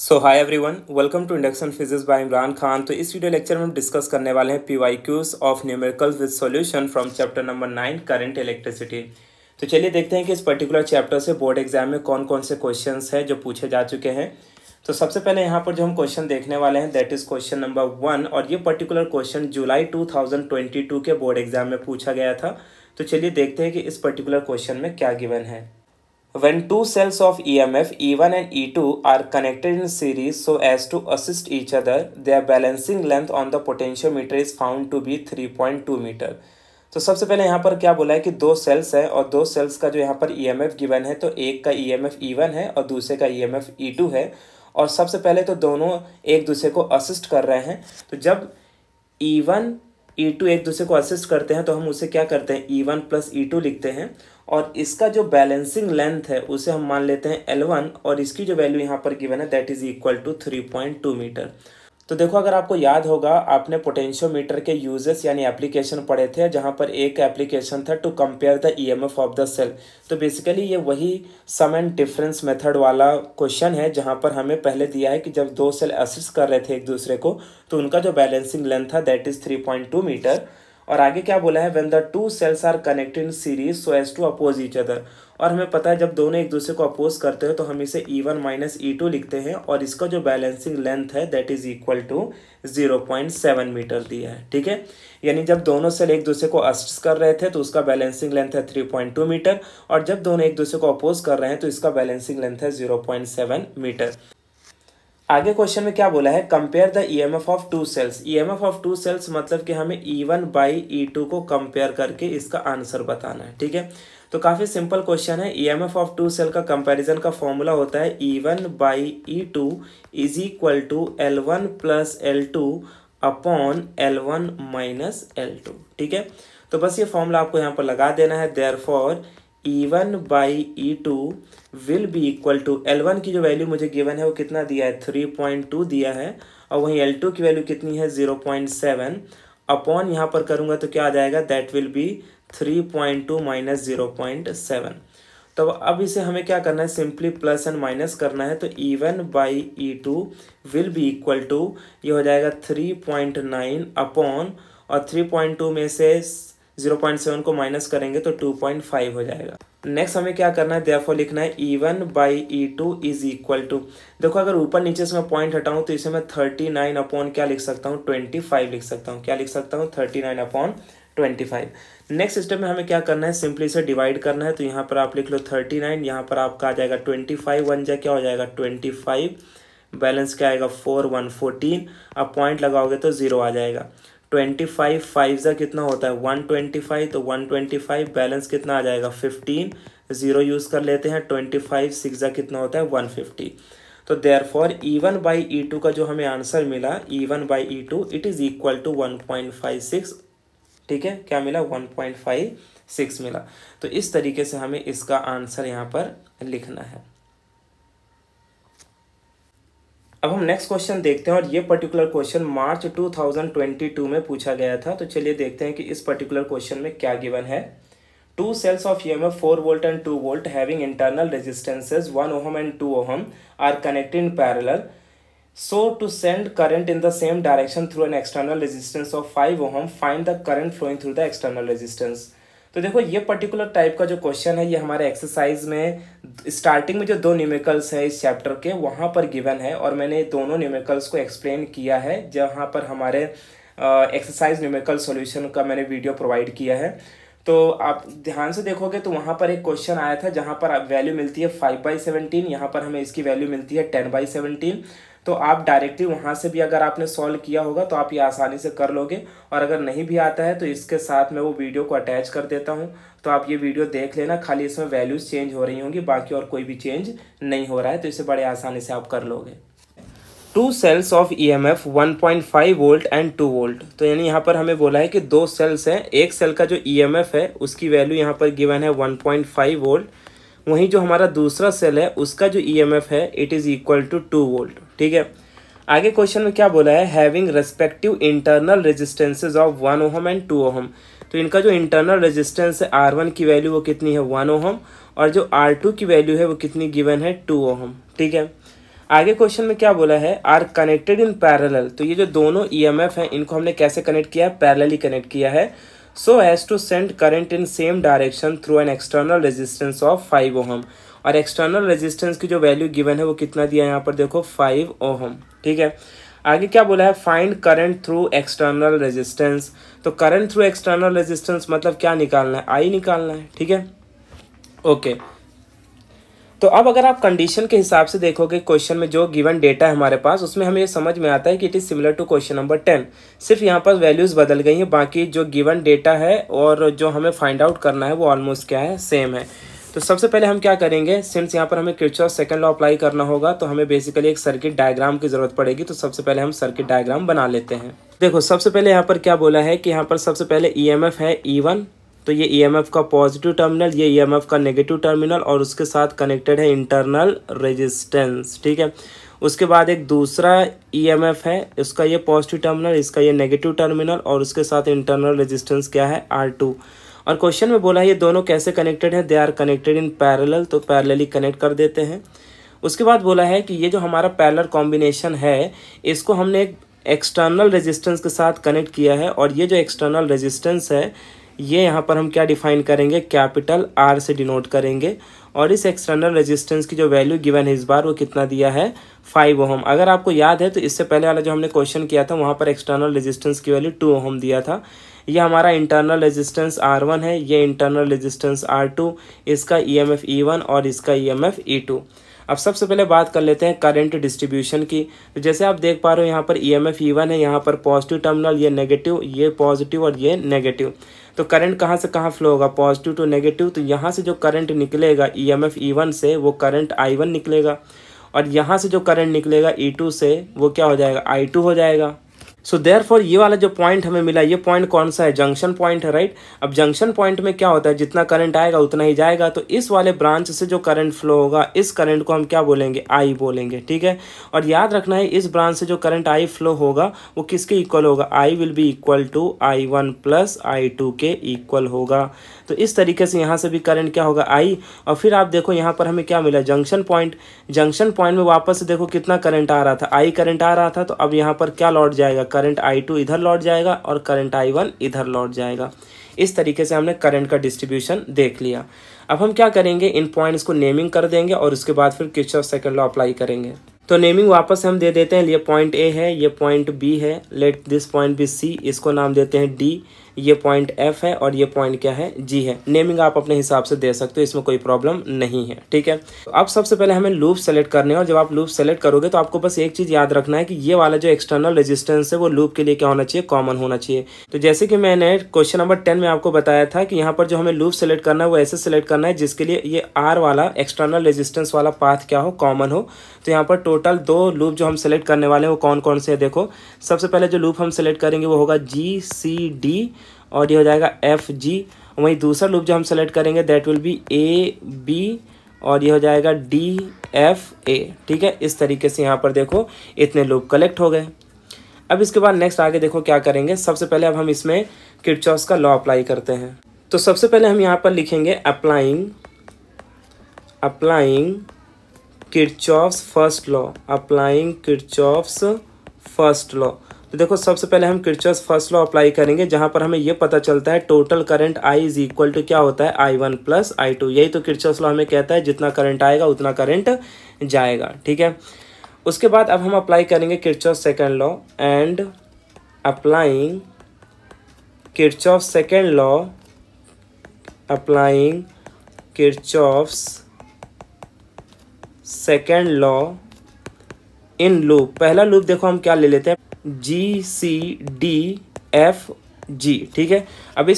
So hi everyone, welcome to induction physics by Imran Khan. तो इस video lecture में हम डिस्कस करने वाले हैं PYQs of numerical with solution from chapter number 9 current electricity. तो चलिए देखते हैं कि इस पर्टिकुलर चैप्टर से बोर्ड एग्जाम में कौन कौन से क्वेश्चंस हैं जो पूछे जा चुके हैं। तो सबसे पहले यहाँ पर जो हम क्वेश्चन देखने वाले हैं दैट इज़ क्वेश्चन नंबर 1, और ये पर्टिकुलर क्वेश्चन जुलाई 2022 के बोर्ड एग्जाम में पूछा गया था। तो चलिए देखते हैं कि इस पर्टिकुलर क्वेश्चन में क्या गिवन है। When two cells of EMF E1 and E2 are connected in series so as to assist each other, their balancing length on the potentiometer is found to be 3.2 meter। तो सबसे पहले यहाँ पर क्या बोला है कि दो सेल्स हैं और दो सेल्स का जो यहाँ पर EMF गिवन है, तो एक का EMF E1 है और दूसरे का EMF E2 है, और सबसे पहले तो दोनों एक दूसरे को असिस्ट कर रहे हैं। तो जब E1 E2 एक दूसरे को असिस्ट करते हैं तो हम उसे क्या करते हैं, E1 प्लस E2 लिखते हैं, और इसका जो बैलेंसिंग लेंथ है उसे हम मान लेते हैं L1, और इसकी जो वैल्यू यहाँ पर गिवन है that is equal to 3.2 metre. तो देखो, अगर आपको याद होगा आपने पोटेंशियोमीटर के यूजेस यानी एप्लीकेशन पढ़े थे, जहाँ पर एक एप्लीकेशन था to compare the EMF of the cell. तो बेसिकली ये वही सम एंड डिफरेंस मेथड वाला क्वेश्चन है जहाँ पर हमें पहले दिया है कि जब दो सेल असिस्ट कर रहे थे एक दूसरे को तो उनका जो बैलेंसिंग लेंथ था दैट इज़ 3.2 मीटर। और आगे क्या बोला है, when the two cells are connected in series so as to oppose each other, और हमें पता है जब दोनों एक दूसरे को अपोज करते हैं तो हम इसे E1 माइनस E2 लिखते हैं, और इसका जो बैलेंसिंग लेंथ है that is equal to 0.7 metre दिया है। ठीक है, यानी जब दोनों सेल एक दूसरे को असिस्ट कर रहे थे तो उसका बैलेंसिंग लेंथ है 3.2 मीटर, और जब दोनों एक दूसरे को अपोज कर रहे हैं तो इसका बैलेंसिंग लेंथ है 0.7 मीटर। आगे क्वेश्चन में क्या बोला है, compare the EMF of two cells. EMF of two cells मतलब कि हमें E1 बाई E2 को कंपेयर करके इसका आंसर बताना है। ठीक है, तो काफ़ी सिंपल क्वेश्चन है। EMF ऑफ टू सेल का कंपैरिजन का फॉर्मूला होता है E1 by E2 is equal to L1 plus L2 upon L1 minus L2। ठीक है, तो बस ये फॉर्मूला आपको यहाँ पर लगा देना है। Therefore E1 by E2 will be equal to L1 की जो वैल्यू मुझे गिवन है वो कितना दिया है, 3.2 दिया है, और वहीं L2 की वैल्यू कितनी है 0.7, अपॉन यहाँ पर करूँगा तो क्या आ जाएगा, दैट विल बी 3.2 माइनस 0.7। तो अब इसे हमें क्या करना है, सिंपली प्लस एंड माइनस करना है। तो E1 by E2 will be equal to ये हो जाएगा 3.9 अपॉन, और 3.2 में से 0.7 को माइनस करेंगे तो 2.5 हो जाएगा। नेक्स्ट हमें क्या करना है, देयरफॉर लिखना है E1 by E2 is equal to, देखो अगर ऊपर नीचे से मैं पॉइंट हटाऊं तो इसे मैं 39 अपॉन क्या लिख सकता हूँ, 25 लिख सकता हूँ। क्या लिख सकता हूँ, 39 अपॉन 25। नेक्स्ट स्टेप में हमें क्या करना है, सिंपली इसे डिवाइड करना है। तो यहाँ पर आप लिख लो 39, यहाँ पर आपका आ जाएगा 25, वन जा क्या हो जाएगा 25, बैलेंस क्या आएगा 4, 1, 14, अब पॉइंट लगाओगे तो 0 आ जाएगा। 25 5 ज़ा कितना होता है 125, तो 125 बैलेंस कितना आ जाएगा 15, 0 यूज़ कर लेते हैं। 25 6 ज़ा कितना होता है 150। तो देयरफॉर E1 बाई E2 का जो हमें आंसर मिला E1 by E2 it is equal to 1.56। ठीक है, क्या मिला 1.56 मिला। तो इस तरीके से हमें इसका आंसर यहाँ पर लिखना है। अब हम नेक्स्ट क्वेश्चन देखते हैं, और ये पर्टिकुलर क्वेश्चन मार्च 2022 में पूछा गया था। तो चलिए देखते हैं कि इस पर्टिकुलर क्वेश्चन में क्या गिवन है। Two cells of EMF 4 volt and 2 volt having internal resistances 1 ohm and 2 ohm are connected in parallel so to send current in the same direction through an external resistance of 5 ohm, find the current flowing through the external resistance. तो देखो, ये particular type का जो question है ये हमारे exercise में starting में जो दो न्यूमेरिकल्स हैं इस चैप्टर के वहाँ पर गिवन है, और मैंने दोनों न्यूमेरिकल्स को एक्सप्लेन किया है जहाँ पर हमारे एक्सरसाइज न्यूमेरिकल सॉल्यूशन का मैंने वीडियो प्रोवाइड किया है। तो आप ध्यान से देखोगे तो वहाँ पर एक क्वेश्चन आया था जहाँ पर वैल्यू मिलती है 5/17, यहाँ पर हमें इसकी वैल्यू मिलती है 10/17। तो आप डायरेक्टली वहाँ से भी अगर आपने सॉल्व किया होगा तो आप ये आसानी से कर लोगे, और अगर नहीं भी आता है तो इसके साथ मैं वो वीडियो को अटैच कर देता हूँ, तो आप ये वीडियो देख लेना। खाली इसमें वैल्यूज़ चेंज हो रही होंगी, बाकी और कोई भी चेंज नहीं हो रहा है, तो इसे बड़े आसानी से आप कर लोगे। Two cells of EMF 1.5 volt and 2 volt, तो यानी यहाँ पर हमें बोला है कि दो सेल्स हैं, एक सेल का जो EMF है उसकी वैल्यू यहाँ पर गिवन है 1.5 वोल्ट, वहीं जो हमारा दूसरा सेल है उसका जो EMF है it is equal to 2 volt. ठीक है, आगे क्वेश्चन में क्या बोला है, having respective internal resistances of 1 ohm and 2 ohm. तो इनका जो इंटरनल रेजिस्टेंस है R1 की वैल्यू वो कितनी है 1 ओहम, और जो R2 की वैल्यू है वो कितनी गिवन है 2 ओहम। ठीक है, आगे क्वेश्चन में क्या बोला है, आर कनेक्टेड इन पैरेलल। तो ये जो दोनों ईएमएफ हैं इनको हमने कैसे कनेक्ट किया है, पैरेलली कनेक्ट किया है। So as to send current in same direction through an external resistance of 5 ohm. और एक्सटर्नल रेजिस्टेंस की जो वैल्यू गिवन है वो कितना दिया है यहाँ पर देखो 5 ओहम। ठीक है, आगे क्या बोला है, find current through external resistance. तो करंट थ्रू एक्सटर्नल रेजिस्टेंस मतलब क्या निकालना है, आई निकालना है। ठीक है, ओके। तो अब अगर आप कंडीशन के हिसाब से देखोगे क्वेश्चन में जो गिवन डेटा है हमारे पास उसमें हमें ये समझ में आता है कि it is similar to question number 10। सिर्फ यहाँ पर वैल्यूज़ बदल गई हैं, बाकी जो गिवन डेटा है और जो हमें फाइंड आउट करना है वो ऑलमोस्ट क्या है, सेम है। तो सबसे पहले हम क्या करेंगे, सिंस यहाँ पर हमें किरचॉफ सेकंड लॉ अप्लाई करना होगा तो हमें बेसिकली एक सर्किट डायग्राम की ज़रूरत पड़ेगी। तो सबसे पहले हम सर्किट डायग्राम बना लेते हैं। देखो सबसे पहले यहाँ पर क्या बोला है कि यहाँ पर सबसे पहले ईएमएफ है E1। तो ये ईएमएफ का पॉजिटिव टर्मिनल, ये ईएमएफ का नेगेटिव टर्मिनल और उसके साथ कनेक्टेड है इंटरनल रेजिस्टेंस। ठीक है, उसके बाद एक दूसरा ईएमएफ है, उसका ये पॉजिटिव टर्मिनल, इसका ये नेगेटिव टर्मिनल और उसके साथ इंटरनल रेजिस्टेंस क्या है R2। और क्वेश्चन में बोला है ये दोनों कैसे कनेक्टेड हैं, they are connected in parallel. तो पैरेलली कनेक्ट कर देते हैं। उसके बाद बोला है कि ये जो हमारा पैरेलल कॉम्बिनेशन है इसको हमने एक एक्सटर्नल रेजिस्टेंस के साथ कनेक्ट किया है और ये जो एक्सटर्नल रेजिस्टेंस है ये यहाँ पर हम क्या डिफाइन करेंगे, कैपिटल R से डिनोट करेंगे। और इस एक्सटर्नल रेजिस्टेंस की जो वैल्यू गिवन है इस बार वो कितना दिया है 5 ओहम। अगर आपको याद है तो इससे पहले वाला जो हमने क्वेश्चन किया था वहाँ पर एक्सटर्नल रेजिस्टेंस की वैल्यू 2 ओहम दिया था। ये हमारा इंटरनल रेजिस्टेंस R1 है, ये इंटरनल रेजिस्टेंस R2, इसका EMF E1 और इसका EMF E2। अब सबसे पहले बात कर लेते हैं करंट डिस्ट्रीब्यूशन की। तो जैसे आप देख पा रहे हो यहाँ पर EMF E1 है, यहाँ पर पॉजिटिव टर्मिनल, ये नेगेटिव, ये पॉजिटिव और ये नेगेटिव। तो करंट कहाँ से कहाँ फ्लो होगा, पॉजिटिव टू नेगेटिव। तो यहाँ से जो करंट निकलेगा EMF E1 से वो करंट I1 निकलेगा और यहाँ से जो करंट निकलेगा E2 से वो क्या हो जाएगा, I2 हो जाएगा। सो देयरफॉर ये वाला जो पॉइंट हमें मिला, ये पॉइंट कौन सा है, जंक्शन पॉइंट है, राइट। अब जंक्शन पॉइंट में क्या होता है, जितना करंट आएगा उतना ही जाएगा। तो इस वाले ब्रांच से जो करंट फ्लो होगा इस करंट को हम क्या बोलेंगे, आई बोलेंगे। ठीक है, और याद रखना है इस ब्रांच से जो करंट आई फ्लो होगा वो किसके इक्वल होगा, I will be equal to I1 plus I2 के इक्वल होगा। तो इस तरीके से यहाँ से भी करंट क्या होगा, आई। और फिर आप देखो यहाँ पर हमें क्या मिला, जंक्शन पॉइंट। जंक्शन पॉइंट में वापस से देखो कितना करंट आ रहा था, आई करंट आ रहा था। तो अब यहाँ पर क्या लौट जाएगा, करंट I2 इधर लौट जाएगा और करंट I1 इधर लौट जाएगा। इस तरीके से हमने करंट का डिस्ट्रीब्यूशन देख लिया। अब हम क्या करेंगे, इन पॉइंट्स को नेमिंग कर देंगे और उसके बाद फिर किरचॉफ सेकंड लॉ अप्लाई करेंगे। तो नेमिंग वापस हम दे देते हैं, ये पॉइंट A है, ये पॉइंट B है, let this point be C, इसको नाम देते हैं D, ये पॉइंट F है और ये पॉइंट क्या है, G है। नेमिंग आप अपने हिसाब से दे सकते हो, इसमें कोई प्रॉब्लम नहीं है। ठीक है, तो अब सबसे पहले हमें लूप सेलेक्ट करने हैं और जब आप लूप सेलेक्ट करोगे तो आपको बस एक चीज़ याद रखना है कि ये वाला जो एक्सटर्नल रेजिस्टेंस है वो लूप के लिए क्या होना चाहिए, कॉमन होना चाहिए। तो जैसे कि मैंने क्वेश्चन नंबर 10 में आपको बताया था कि यहाँ पर जो हमें लूप सेलेक्ट करना है वो ऐसे सेलेक्ट करना है जिसके लिए ये R वाला एक्सटर्नल रेजिस्टेंस वाला पाथ क्या हो, कॉमन हो। तो यहाँ पर टोटल 2 लूप जो हम सेलेक्ट करने वाले हैं वो कौन कौन से है, देखो सबसे पहले जो लूप हम सेलेक्ट करेंगे वो होगा GCD और ये हो जाएगा FG। वहीं दूसरा लूप जो हम सेलेक्ट करेंगे दैट विल बी AB और ये हो जाएगा DFA। ठीक है, इस तरीके से यहाँ पर देखो इतने लूप कलेक्ट हो गए। अब इसके बाद नेक्स्ट आगे देखो क्या करेंगे, सबसे पहले अब हम इसमें किरचॉफ का लॉ अप्लाई करते हैं। तो सबसे पहले हम यहाँ पर लिखेंगे applying Kirchhoff's first law, applying Kirchhoff's first law. तो देखो सबसे पहले हम किरचॉफ्स फर्स्ट लॉ अप्लाई करेंगे जहाँ पर हमें ये पता चलता है total current I is equal to क्या होता है, I1 प्लस I2। यही तो किरचॉफ्स लॉ हमें कहता है जितना करंट आएगा उतना करंट जाएगा। ठीक है, उसके बाद अब हम अप्लाई करेंगे Kirchhoff's second law and applying Kirchhoff's second law, applying Kirchhoff's second law in loop. पहला लूप देखो हम क्या ले लेते हैं, GCDFG। ठीक है, अब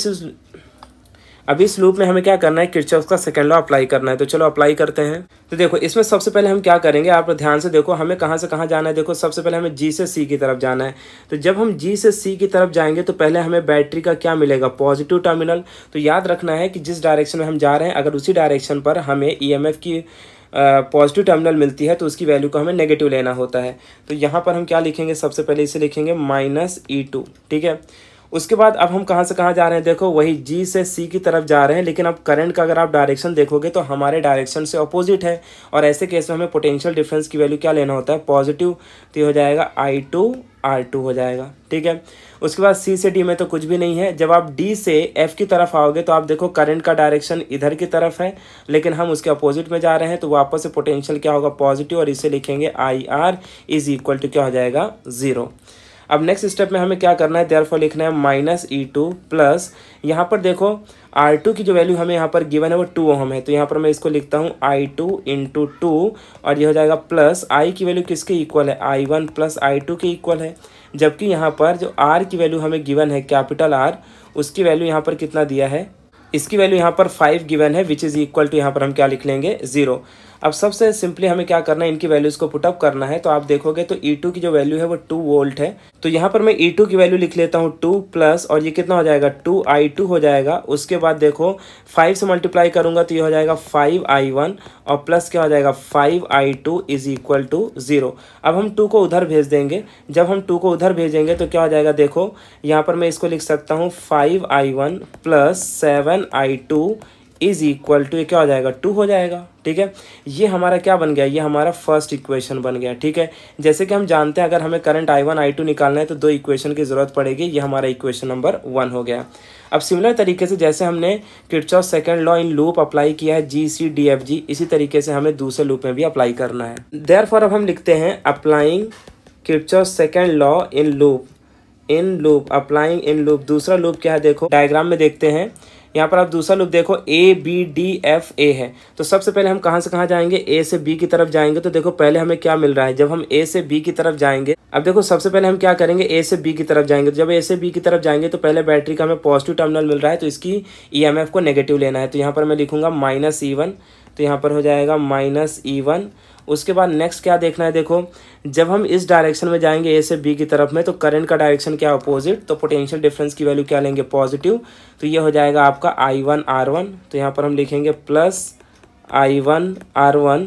इस लूप में हमें क्या करना है, किरचॉफ का सेकेंड लॉ अप्लाई करना है। तो चलो अप्लाई करते हैं। तो देखो इसमें सबसे पहले हम क्या करेंगे, आप ध्यान से देखो हमें कहाँ से कहाँ जाना है। देखो सबसे पहले हमें G से C की तरफ जाना है। तो जब हम G से C की तरफ जाएंगे तो पहले हमें बैटरी का क्या मिलेगा, पॉजिटिव टर्मिनल। तो याद रखना है कि जिस डायरेक्शन में हम जा रहे हैं अगर उसी डायरेक्शन पर हमें EMF की पॉजिटिव टर्मिनल मिलती है तो उसकी वैल्यू को हमें नेगेटिव लेना होता है। तो यहाँ पर हम क्या लिखेंगे, सबसे पहले इसे लिखेंगे -E2। ठीक है, उसके बाद अब हम कहाँ से कहाँ जा रहे हैं, देखो वही जी से सी की तरफ जा रहे हैं, लेकिन अब करंट का अगर आप डायरेक्शन देखोगे तो हमारे डायरेक्शन से अपोजिट है, और ऐसे केस में हमें पोटेंशियल डिफरेंस की वैल्यू क्या लेना होता है, पॉजिटिव, तो ये हो जाएगा I2 R2 हो जाएगा, ठीक है। उसके बाद C से D में तो कुछ भी नहीं है। जब आप D से F की तरफ आओगे तो आप देखो करंट का डायरेक्शन इधर की तरफ है, लेकिन हम उसके अपोजिट में जा रहे हैं, तो वापस से पोटेंशियल क्या होगा, पॉजिटिव, और इसे लिखेंगे IR इज इक्वल टू क्या हो जाएगा, 0। अब नेक्स्ट स्टेप में हमें क्या करना है, देयरफॉर लिखना है -E2 प्लस, यहाँ पर देखो R2 की जो वैल्यू हमें यहाँ पर गिवन है वो 2 ओम है, तो यहाँ पर मैं इसको लिखता हूँ I2 × 2, और ये हो जाएगा प्लस I की वैल्यू किसके इक्वल है, I1 प्लस I2 के इक्वल है। जबकि यहाँ पर जो R की वैल्यू हमें गिवन है कैपिटल R, उसकी वैल्यू यहाँ पर कितना दिया है, इसकी वैल्यू यहाँ पर 5 गिवन है, विच इज़ इक्वल टू यहाँ पर हम क्या लिख लेंगे, 0। अब सबसे सिंपली हमें क्या करना है, इनकी वैल्यूज़ को पुटअप करना है। तो आप देखोगे तो E2 की जो वैल्यू है वो 2 वोल्ट है, तो यहाँ पर मैं E2 की वैल्यू लिख लेता हूँ 2 प्लस, और ये कितना हो जाएगा, 2I2 हो जाएगा। उसके बाद देखो 5 से मल्टीप्लाई करूँगा तो ये हो जाएगा 5I1 और प्लस क्या हो जाएगा 5I2 इज इक्वल टू 0। अब हम 2 को उधर भेज देंगे। जब हम 2 को उधर भेजेंगे तो क्या हो जाएगा, देखो यहाँ पर मैं इसको लिख सकता हूँ 5I1 plus 7I2 is equal to, ये क्या हो जाएगा, 2 हो जाएगा, ठीक है। ये हमारा क्या बन गया, ये हमारा फर्स्ट इक्वेशन बन गया, ठीक है। जैसे कि हम जानते हैं अगर हमें करंट I1 I2 निकालना है तो 2 इक्वेशन की ज़रूरत पड़ेगी, ये हमारा इक्वेशन नंबर 1 हो गया। अब सिमिलर तरीके से जैसे हमने Kirchhoff second law in loop apply किया है जी सी डी एफ जी, इसी तरीके से हमें दूसरे लूप में भी अप्लाई करना है। देयरफॉर अब हम लिखते हैं applying Kirchhoff second law in loop, दूसरा लूप क्या है, देखो डायग्राम में देखते हैं। यहाँ पर आप दूसरा लूप देखो A B D F A है, तो सबसे पहले हम कहाँ से कहाँ जाएंगे, A से B की तरफ जाएंगे। तो देखो पहले हमें क्या मिल रहा है, जब हम A से B की तरफ जाएंगे, अब देखो सबसे पहले हम क्या करेंगे, A से B की तरफ जाएंगे। तो जब A से B की तरफ जाएंगे तो पहले बैटरी का हमें पॉजिटिव टर्मिनल मिल रहा है, तो इसकी EMF को नेगेटिव लेना है, तो यहाँ पर मैं लिखूँगा -E1, तो यहाँ पर हो जाएगा -E1। उसके बाद नेक्स्ट क्या देखना है, देखो जब हम इस डायरेक्शन में जाएंगे A से B की तरफ में, तो करंट का डायरेक्शन क्या है, अपोजिट, तो पोटेंशियल डिफरेंस की वैल्यू क्या लेंगे, पॉजिटिव, तो ये हो जाएगा आपका I1 R1, तो यहाँ पर हम लिखेंगे प्लस I1 R1।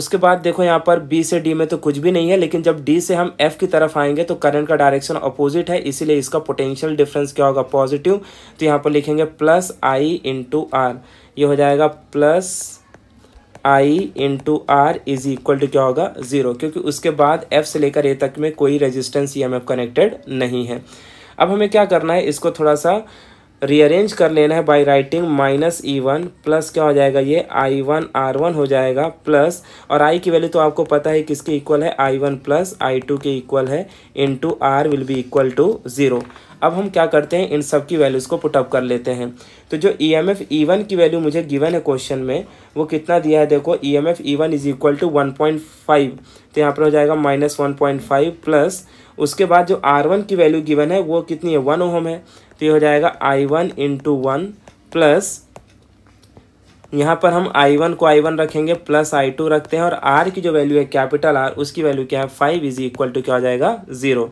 उसके बाद देखो यहाँ पर B से D में तो कुछ भी नहीं है, लेकिन जब D से हम F की तरफ आएंगे तो करंट का डायरेक्शन अपोजिट है, इसीलिए इसका पोटेंशियल डिफरेंस क्या होगा, पॉजिटिव, तो यहाँ पर लिखेंगे प्लस I × R, ये हो जाएगा plus I × R is equal to क्या होगा, 0, क्योंकि उसके बाद F से लेकर A तक में कोई रेजिस्टेंस EMF कनेक्टेड नहीं है। अब हमें क्या करना है, इसको थोड़ा सा रीअरेंज कर लेना है बाय राइटिंग -E1 प्लस क्या हो जाएगा, ये I1 R1 हो जाएगा प्लस, और I की वैल्यू तो आपको पता है किसके इक्वल है, I1 प्लस I2 के इक्वल है, × R will be equal to 0। अब हम क्या करते हैं, इन सब की वैल्यूज़ को पुटअप कर लेते हैं। तो जो EMF E1 की वैल्यू मुझे गिवन है क्वेश्चन में, वो कितना दिया है, देखो EMF E1 is equal to 1.5, तो यहाँ पर हो जाएगा -1.5 प्लस, उसके बाद जो R1 की वैल्यू गिवन है वो कितनी है, 1 ओम है, तो ये हो जाएगा I1 × 1 प्लस, यहाँ पर हम I1 को I1 रखेंगे प्लस I2 रखते हैं, और R की जो वैल्यू है कैपिटल R, उसकी वैल्यू क्या है 5 इज इक्वल टू क्या हो जाएगा, 0।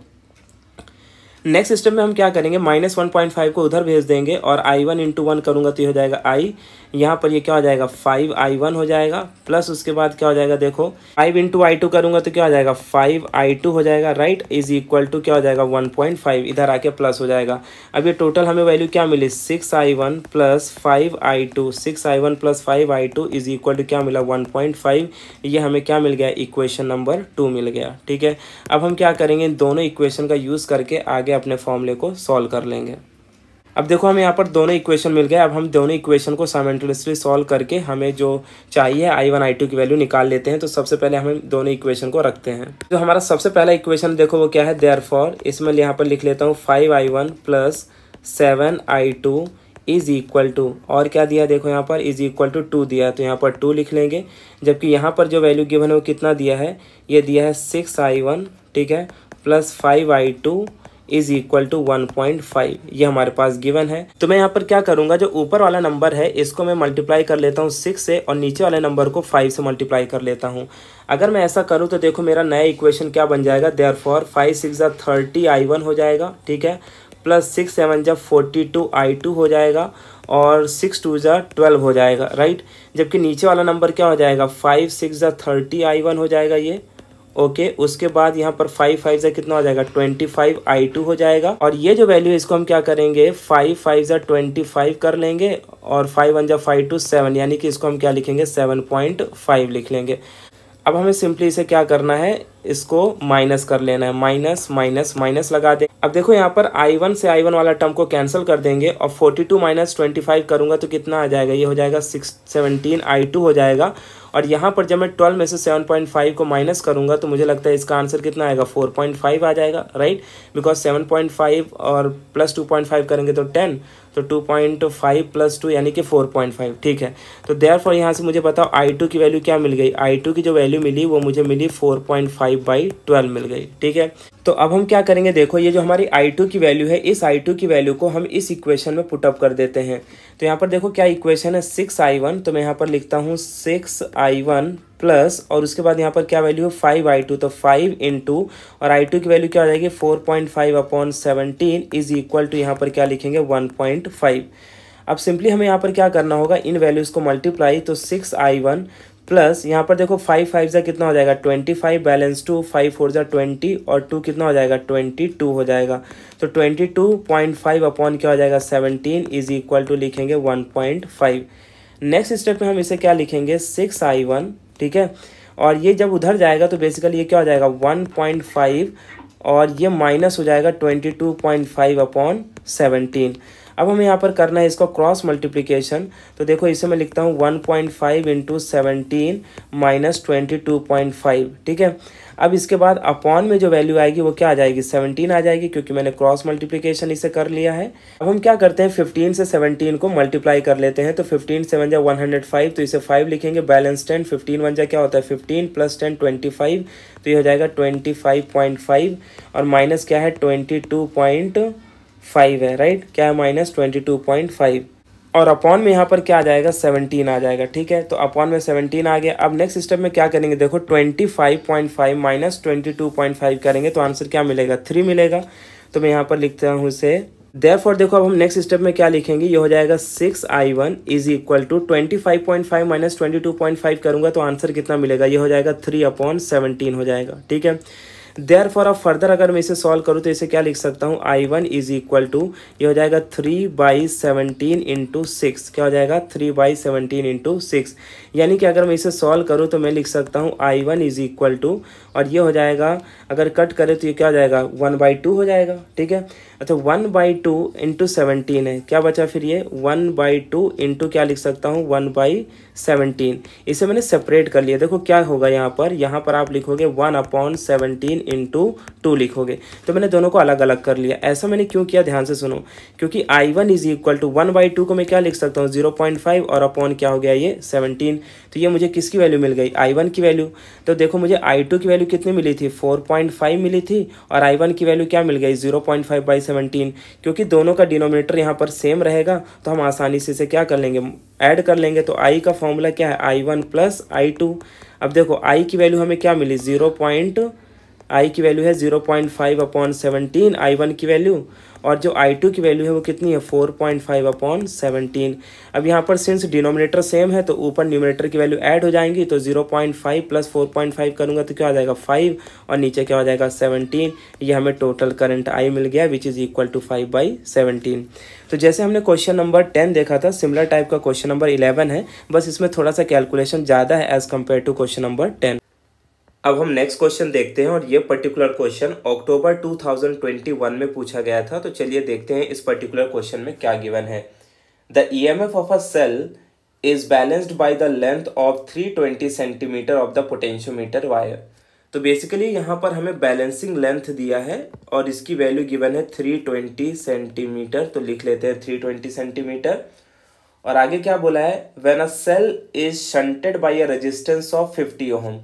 नेक्स्ट सिस्टम में हम क्या करेंगे, -1.5 को उधर भेज देंगे, और I1 × 1 करूँगा तो ये हो जाएगा I, यहाँ पर ये क्या हो जाएगा 5I1 हो जाएगा प्लस, उसके बाद क्या हो जाएगा, देखो 5 × I2 करूँगा तो क्या हो जाएगा 5I2 हो जाएगा, राइट, इज इक्वल टू क्या हो जाएगा 1.5, इधर आके प्लस हो जाएगा। अब ये टोटल हमें वैल्यू क्या मिली, 6I1 plus 5I2, 6I1 plus 5I2 is equal to क्या मिला, 1.5, ये हमें क्या मिल गया, इक्वेशन नंबर 2 मिल गया, ठीक है। अब हम क्या करेंगे, इन दोनों इक्वेशन का यूज़ करके आगे अपने फॉर्मूले को सॉल्व कर लेंगे। अब देखो हमें यहाँ पर दोनों इक्वेशन मिल गए, अब हम दोनों इक्वेशन को साइमल्टेनियसली सॉल्व करके हमें जो चाहिए I1 I2 की वैल्यू निकाल लेते हैं। तो सबसे पहले हम दोनों इक्वेशन को रखते हैं। तो हमारा सबसे पहला इक्वेशन देखो वो क्या है, देयरफॉर, इसमें यहाँ पर लिख लेता हूँ 5I1 plus 7I2 is equal to, और क्या दिया देखो यहाँ पर इज इक्वल टू 2 दिया, तो यहाँ पर 2 लिख लेंगे। जबकि यहाँ पर जो वैल्यू गिवन है वो कितना दिया है, ये दिया है 6I1, ठीक है, plus 5I2 is equal to 1.5, ये हमारे पास गिवन है। तो मैं यहाँ पर क्या करूँगा, जो ऊपर वाला नंबर है इसको मैं मल्टीप्लाई कर लेता हूँ 6 से, और नीचे वाले नंबर को 5 से मल्टीप्लाई कर लेता हूँ। अगर मैं ऐसा करूँ तो देखो मेरा नया इक्वेशन क्या बन जाएगा, देयरफॉर 5×6 = 30I1 हो जाएगा, ठीक है, प्लस 6×7 = 42I2 हो जाएगा, और 6×2 = 12 हो जाएगा, राइट। जबकि नीचे वाला नंबर क्या हो जाएगा, 5×6 = 30I1 हो जाएगा ये, ओके, उसके बाद यहाँ पर 5 5 से कितना हो जाएगा 25 I2 हो जाएगा। और ये जो वैल्यू है इसको हम क्या करेंगे 5 5 से 25 कर लेंगे और 5 1 5 2 7 यानी कि इसको हम क्या लिखेंगे 7.5 लिख लेंगे। अब हमें सिंपली इसे क्या करना है इसको माइनस कर लेना है, माइनस माइनस माइनस लगा दें। अब देखो यहाँ पर I1 से I1 वाला टर्म को कैंसिल कर देंगे और 42 माइनस 25 करूँगा तो कितना आ जाएगा, ये हो जाएगा 17 I2 हो जाएगा। और यहाँ पर जब मैं 12 में से 7.5 को माइनस करूँगा तो मुझे लगता है इसका आंसर कितना आएगा 4.5 आ जाएगा, राइट, बिकॉज 7.5 और प्लस 2.5 करेंगे तो 10, तो 2.5 प्लस 2 यानी कि 4.5, ठीक है। तो देयरफॉर यहाँ से मुझे बताओ I2 की वैल्यू क्या मिल गई, I2 की जो वैल्यू मिली वो मुझे मिली 4.5/12 मिल गई, ठीक है। तो अब हम क्या करेंगे, देखो ये जो हमारी I2 की वैल्यू है इस I2 की वैल्यू को हम इस इक्वेशन में पुट अप कर देते हैं। तो यहाँ पर देखो क्या इक्वेशन है 6I1, तो मैं यहाँ पर लिखता हूँ 6I1 प्लस और उसके बाद यहाँ पर क्या वैल्यू है 5I2, तो 5 into और I2 की वैल्यू क्या हो जाएगी 4.5/17 इज इक्वल टू यहाँ पर क्या लिखेंगे 1.5। अब सिंपली हमें यहाँ पर क्या करना होगा इन वैल्यूज़ को मल्टीप्लाई, तो 6I1 प्लस यहाँ पर देखो 5 5 से कितना हो जाएगा 25 बैलेंस 2, 5 4 से 20 और 2 कितना हो जाएगा 22 हो जाएगा। तो 22.5 क्या हो जाएगा 17 इज इक्वल टू लिखेंगे 1.5। नेक्स्ट स्टेप में हम इसे क्या लिखेंगे 6I1, ठीक है, और ये जब उधर जाएगा तो बेसिकली ये क्या हो जाएगा 1.5 और ये माइनस हो जाएगा 22.5/17। अब हमें यहाँ पर करना है इसको क्रॉस मल्टीप्लिकेशन, तो देखो इसे मैं लिखता हूँ 1.5 into 17 माइनस 22.5, ठीक है। अब इसके बाद अपॉन में जो वैल्यू आएगी वो क्या आ जाएगी 17 आ जाएगी क्योंकि मैंने क्रॉस मल्टीप्लिकेशन इसे कर लिया है। अब हम क्या करते हैं 15 से 17 को मल्टीप्लाई कर लेते हैं, तो 15 7 जा 105, तो इसे 5 लिखेंगे, बैलेंस 10, 15 1 जा क्या होता है 15 प्लस 10 25, तो ये हो जाएगा 25.5 और माइनस क्या है 22.5 है, राइट, क्या है माइनस 22.5 और अपॉन में यहाँ पर क्या आ जाएगा 17 आ जाएगा, ठीक है। तो अपॉन में 17 आ गया। अब नेक्स्ट स्टेप में क्या करेंगे, देखो 25.5 माइनस 22.5 करेंगे तो आंसर क्या मिलेगा 3 मिलेगा, तो मैं यहाँ पर लिखता हूँ इसे। देयरफॉर देखो अब हम नेक्स्ट स्टेप में क्या लिखेंगे, ये हो जाएगा 6I1 is equal to 25.5 minus 22.5 करूँगा तो आंसर कितना मिलेगा, ये हो जाएगा 3/17 हो जाएगा, ठीक है। देयरफॉर अब फर्दर अगर मैं इसे सॉल्व करूँ तो इसे क्या लिख सकता हूँ I1 इज इक्वल टू ये हो जाएगा 3/17 into 6, क्या हो जाएगा 3/17 into 6, यानी कि अगर मैं इसे सॉल्व करूँ तो मैं लिख सकता हूँ I1 इज इक्वल टू और ये हो जाएगा अगर कट करें तो ये क्या हो जाएगा 1/2 हो जाएगा, ठीक है। अच्छा 1/2 into 17 है, क्या बचा फिर ये 1/2 into क्या लिख सकता हूँ 1/17, इसे मैंने सेपरेट कर लिया। देखो क्या होगा यहाँ पर आप लिखोगे 1/17 into 2 लिखोगे, तो मैंने दोनों को अलग अलग कर लिया। ऐसा मैंने क्यों किया ध्यान से सुनो, क्योंकि I1 इज इक्वल टू 1/2 को मैं क्या लिख सकता हूँ 0.5 और अपॉन क्या हो गया ये 17, तो ये मुझे किसकी वैल्यू मिल गई I1 की वैल्यू। तो देखो मुझे I2 की वैल्यू कितनी मिली थी 4.5 मिली थी और I1 की वैल्यू क्या मिल गई 0.5/17, क्योंकि दोनों का डिनोमिनेटर यहाँ पर सेम रहेगा तो हम आसानी से इसे क्या कर लेंगे ऐड कर लेंगे। तो I का फॉर्मूला क्या है I1 प्लस I2। अब देखो I की वैल्यू हमें क्या मिली I की वैल्यू है 0.5/17 I1 की वैल्यू, और जो I2 की वैल्यू है वो कितनी है 4.5/17। अब यहाँ पर सिंस डिनोमिनेटर सेम है तो ऊपर न्यूमिनेटर की वैल्यू ऐड हो जाएंगी, तो 0.5 प्लस 4.5 करूँगा तो क्या हो जाएगा 5 और नीचे क्या हो जाएगा 17, ये हमें टोटल करंट I मिल गया विच इज़ इक्वल टू 5/17। तो जैसे हमने क्वेश्चन नंबर 10 देखा था सिमिलर टाइप का क्वेश्चन नंबर 11 है, बस इसमें थोड़ा सा कैलकुलेशन ज़्यादा है as compare to question number 10। अब हम नेक्स्ट क्वेश्चन देखते हैं और ये पर्टिकुलर क्वेश्चन अक्टूबर 2021 में पूछा गया था। तो चलिए देखते हैं इस पर्टिकुलर क्वेश्चन में क्या गिवन है। The EMF of a cell is balanced by the length of 320 centimetre of the potentiometer wire. तो बेसिकली यहाँ पर हमें बैलेंसिंग लेंथ दिया है और इसकी वैल्यू गिवन है 320 सेंटीमीटर, तो लिख लेते हैं 320 सेंटीमीटर। और आगे क्या बोला है, when a cell is shunted by a resistance of 50 ohm,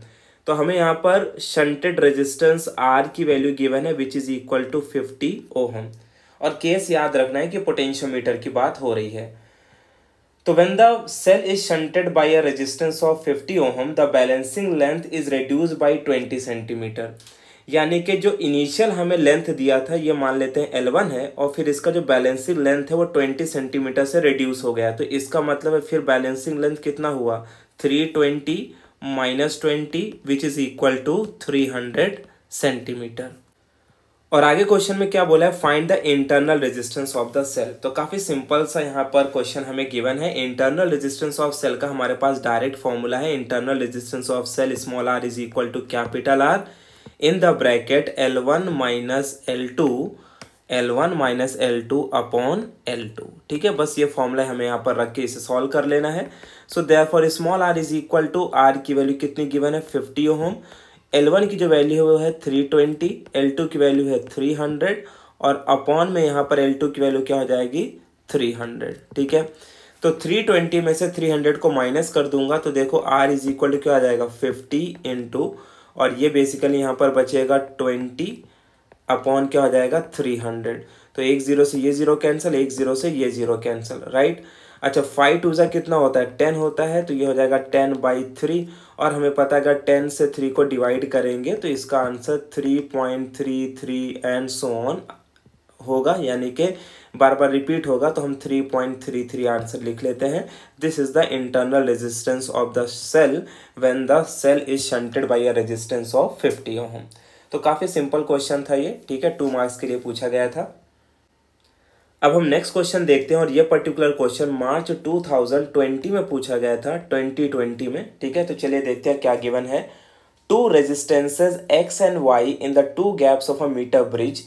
तो हमें यहाँ पर शंटेड रेजिस्टेंस R की वैल्यू गिवन है which is equal to 50 ohm. और केस याद रखना है कि पोटेंशियोमीटर की बात हो रही है। तो when the cell is shunted by a resistance of 50 ohm the balancing length is reduce by 20 centimetre, यानी कि जो इनिशियल हमें लेंथ दिया था ये मान लेते हैं L1 है और फिर इसका जो बैलेंसिंग लेंथ है वो 20 सेंटीमीटर से रिड्यूस हो गया, तो इसका मतलब है फिर बैलेंसिंग लेंथ कितना हुआ 320 -20 which is equal to 300 centimetre. और आगे क्वेश्चन में क्या बोला है, find the internal resistance of the cell. तो काफ़ी सिंपल सा यहाँ पर क्वेश्चन हमें गिवन है। इंटरनल रेजिस्टेंस ऑफ सेल का हमारे पास डायरेक्ट फॉर्मूला है, internal resistance of cell small r is equal to capital R in the bracket L1 minus L2 upon L2। ठीक है, बस ये फॉर्मूला हमें यहाँ पर रख के इसे सॉल्व कर लेना है। So therefore small r is equal to, r की वैल्यू कितनी गिवन है 50 ओम, L1 की जो वैल्यू है वो है 320, L2 की वैल्यू है 300 और अपॉन में यहाँ पर L2 की वैल्यू क्या हो जाएगी 300। ठीक है, तो 320 में से 300 को माइनस कर दूंगा तो देखो R इज इक्वल टू क्या आ जाएगा 50 इंटू, और ये बेसिकली यहाँ पर बचेगा 20 अपॉन क्या हो जाएगा 300। तो एक ज़ीरो से ये ज़ीरो कैंसिल, एक ज़ीरो से ये ज़ीरो कैंसिल, राइट। अच्छा 5 2 ज़ा कितना होता है 10 होता है, तो ये हो जाएगा 10/3 और हमें पता है अगर 10 से 3 को डिवाइड करेंगे तो इसका आंसर 3.33 एंड सो ऑन होगा, यानी कि बार बार रिपीट होगा, तो हम 3.33 आंसर लिख लेते हैं। This is the internal resistance of the cell when the cell is shunted by a resistance of 50 ohm. तो काफ़ी सिंपल क्वेश्चन था ये, ठीक है, 2 मार्क्स के लिए पूछा गया था। अब हम नेक्स्ट क्वेश्चन देखते हैं और ये पर्टिकुलर क्वेश्चन मार्च 2020 में पूछा गया था, 2020 में। ठीक है, तो चलिए देखते हैं क्या गिवन है। Two resistances X and Y in the two gaps of a metre bridge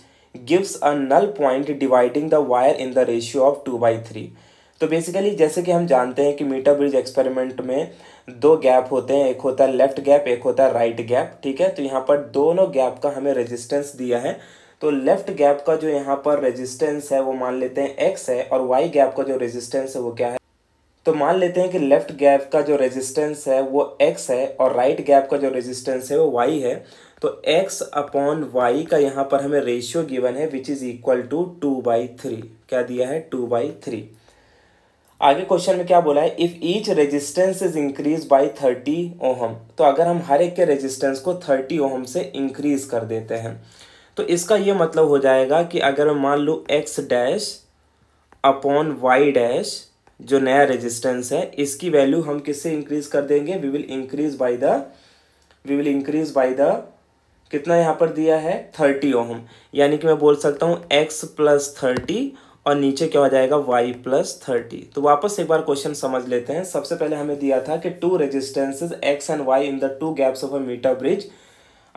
gives a null point dividing the wire in the ratio of 2/3। तो बेसिकली जैसे कि हम जानते हैं कि मीटर ब्रिज एक्सपेरिमेंट में 2 गैप होते हैं, एक होता है लेफ्ट गैप, एक होता है राइट गैप। ठीक है, तो यहाँ पर दोनों गैप का हमें रेजिस्टेंस दिया है। तो लेफ्ट गैप का जो यहाँ पर रेजिस्टेंस है वो मान लेते हैं x है, और y गैप का जो रेजिस्टेंस है वो क्या है, तो मान लेते हैं कि लेफ्ट गैप का जो रेजिस्टेंस है वो x है और राइट गैप का जो रेजिस्टेंस है वो y है। तो x अपॉन वाई का यहाँ पर हमें रेशियो गिवन है विच इज़ इक्वल टू 2/3। क्या दिया है 2/3। आगे क्वेश्चन में क्या बोला है, if each resistance is increase by 30 ohm. तो अगर हम हर एक के रेजिस्टेंस को 30 ओहम से इंक्रीज कर देते हैं तो इसका ये मतलब हो जाएगा कि अगर मैं मान लूँ x dash upon Y dash जो नया रेजिस्टेंस है इसकी वैल्यू हम किससे इंक्रीज़ कर देंगे, we will increase by the कितना यहाँ पर दिया है 30 ओहम, यानी कि मैं बोल सकता हूँ x + 30 और नीचे क्या हो जाएगा y + 30। तो वापस एक बार क्वेश्चन समझ लेते हैं। सबसे पहले हमें दिया था कि two resistances X and Y in the two gaps of a metre bridge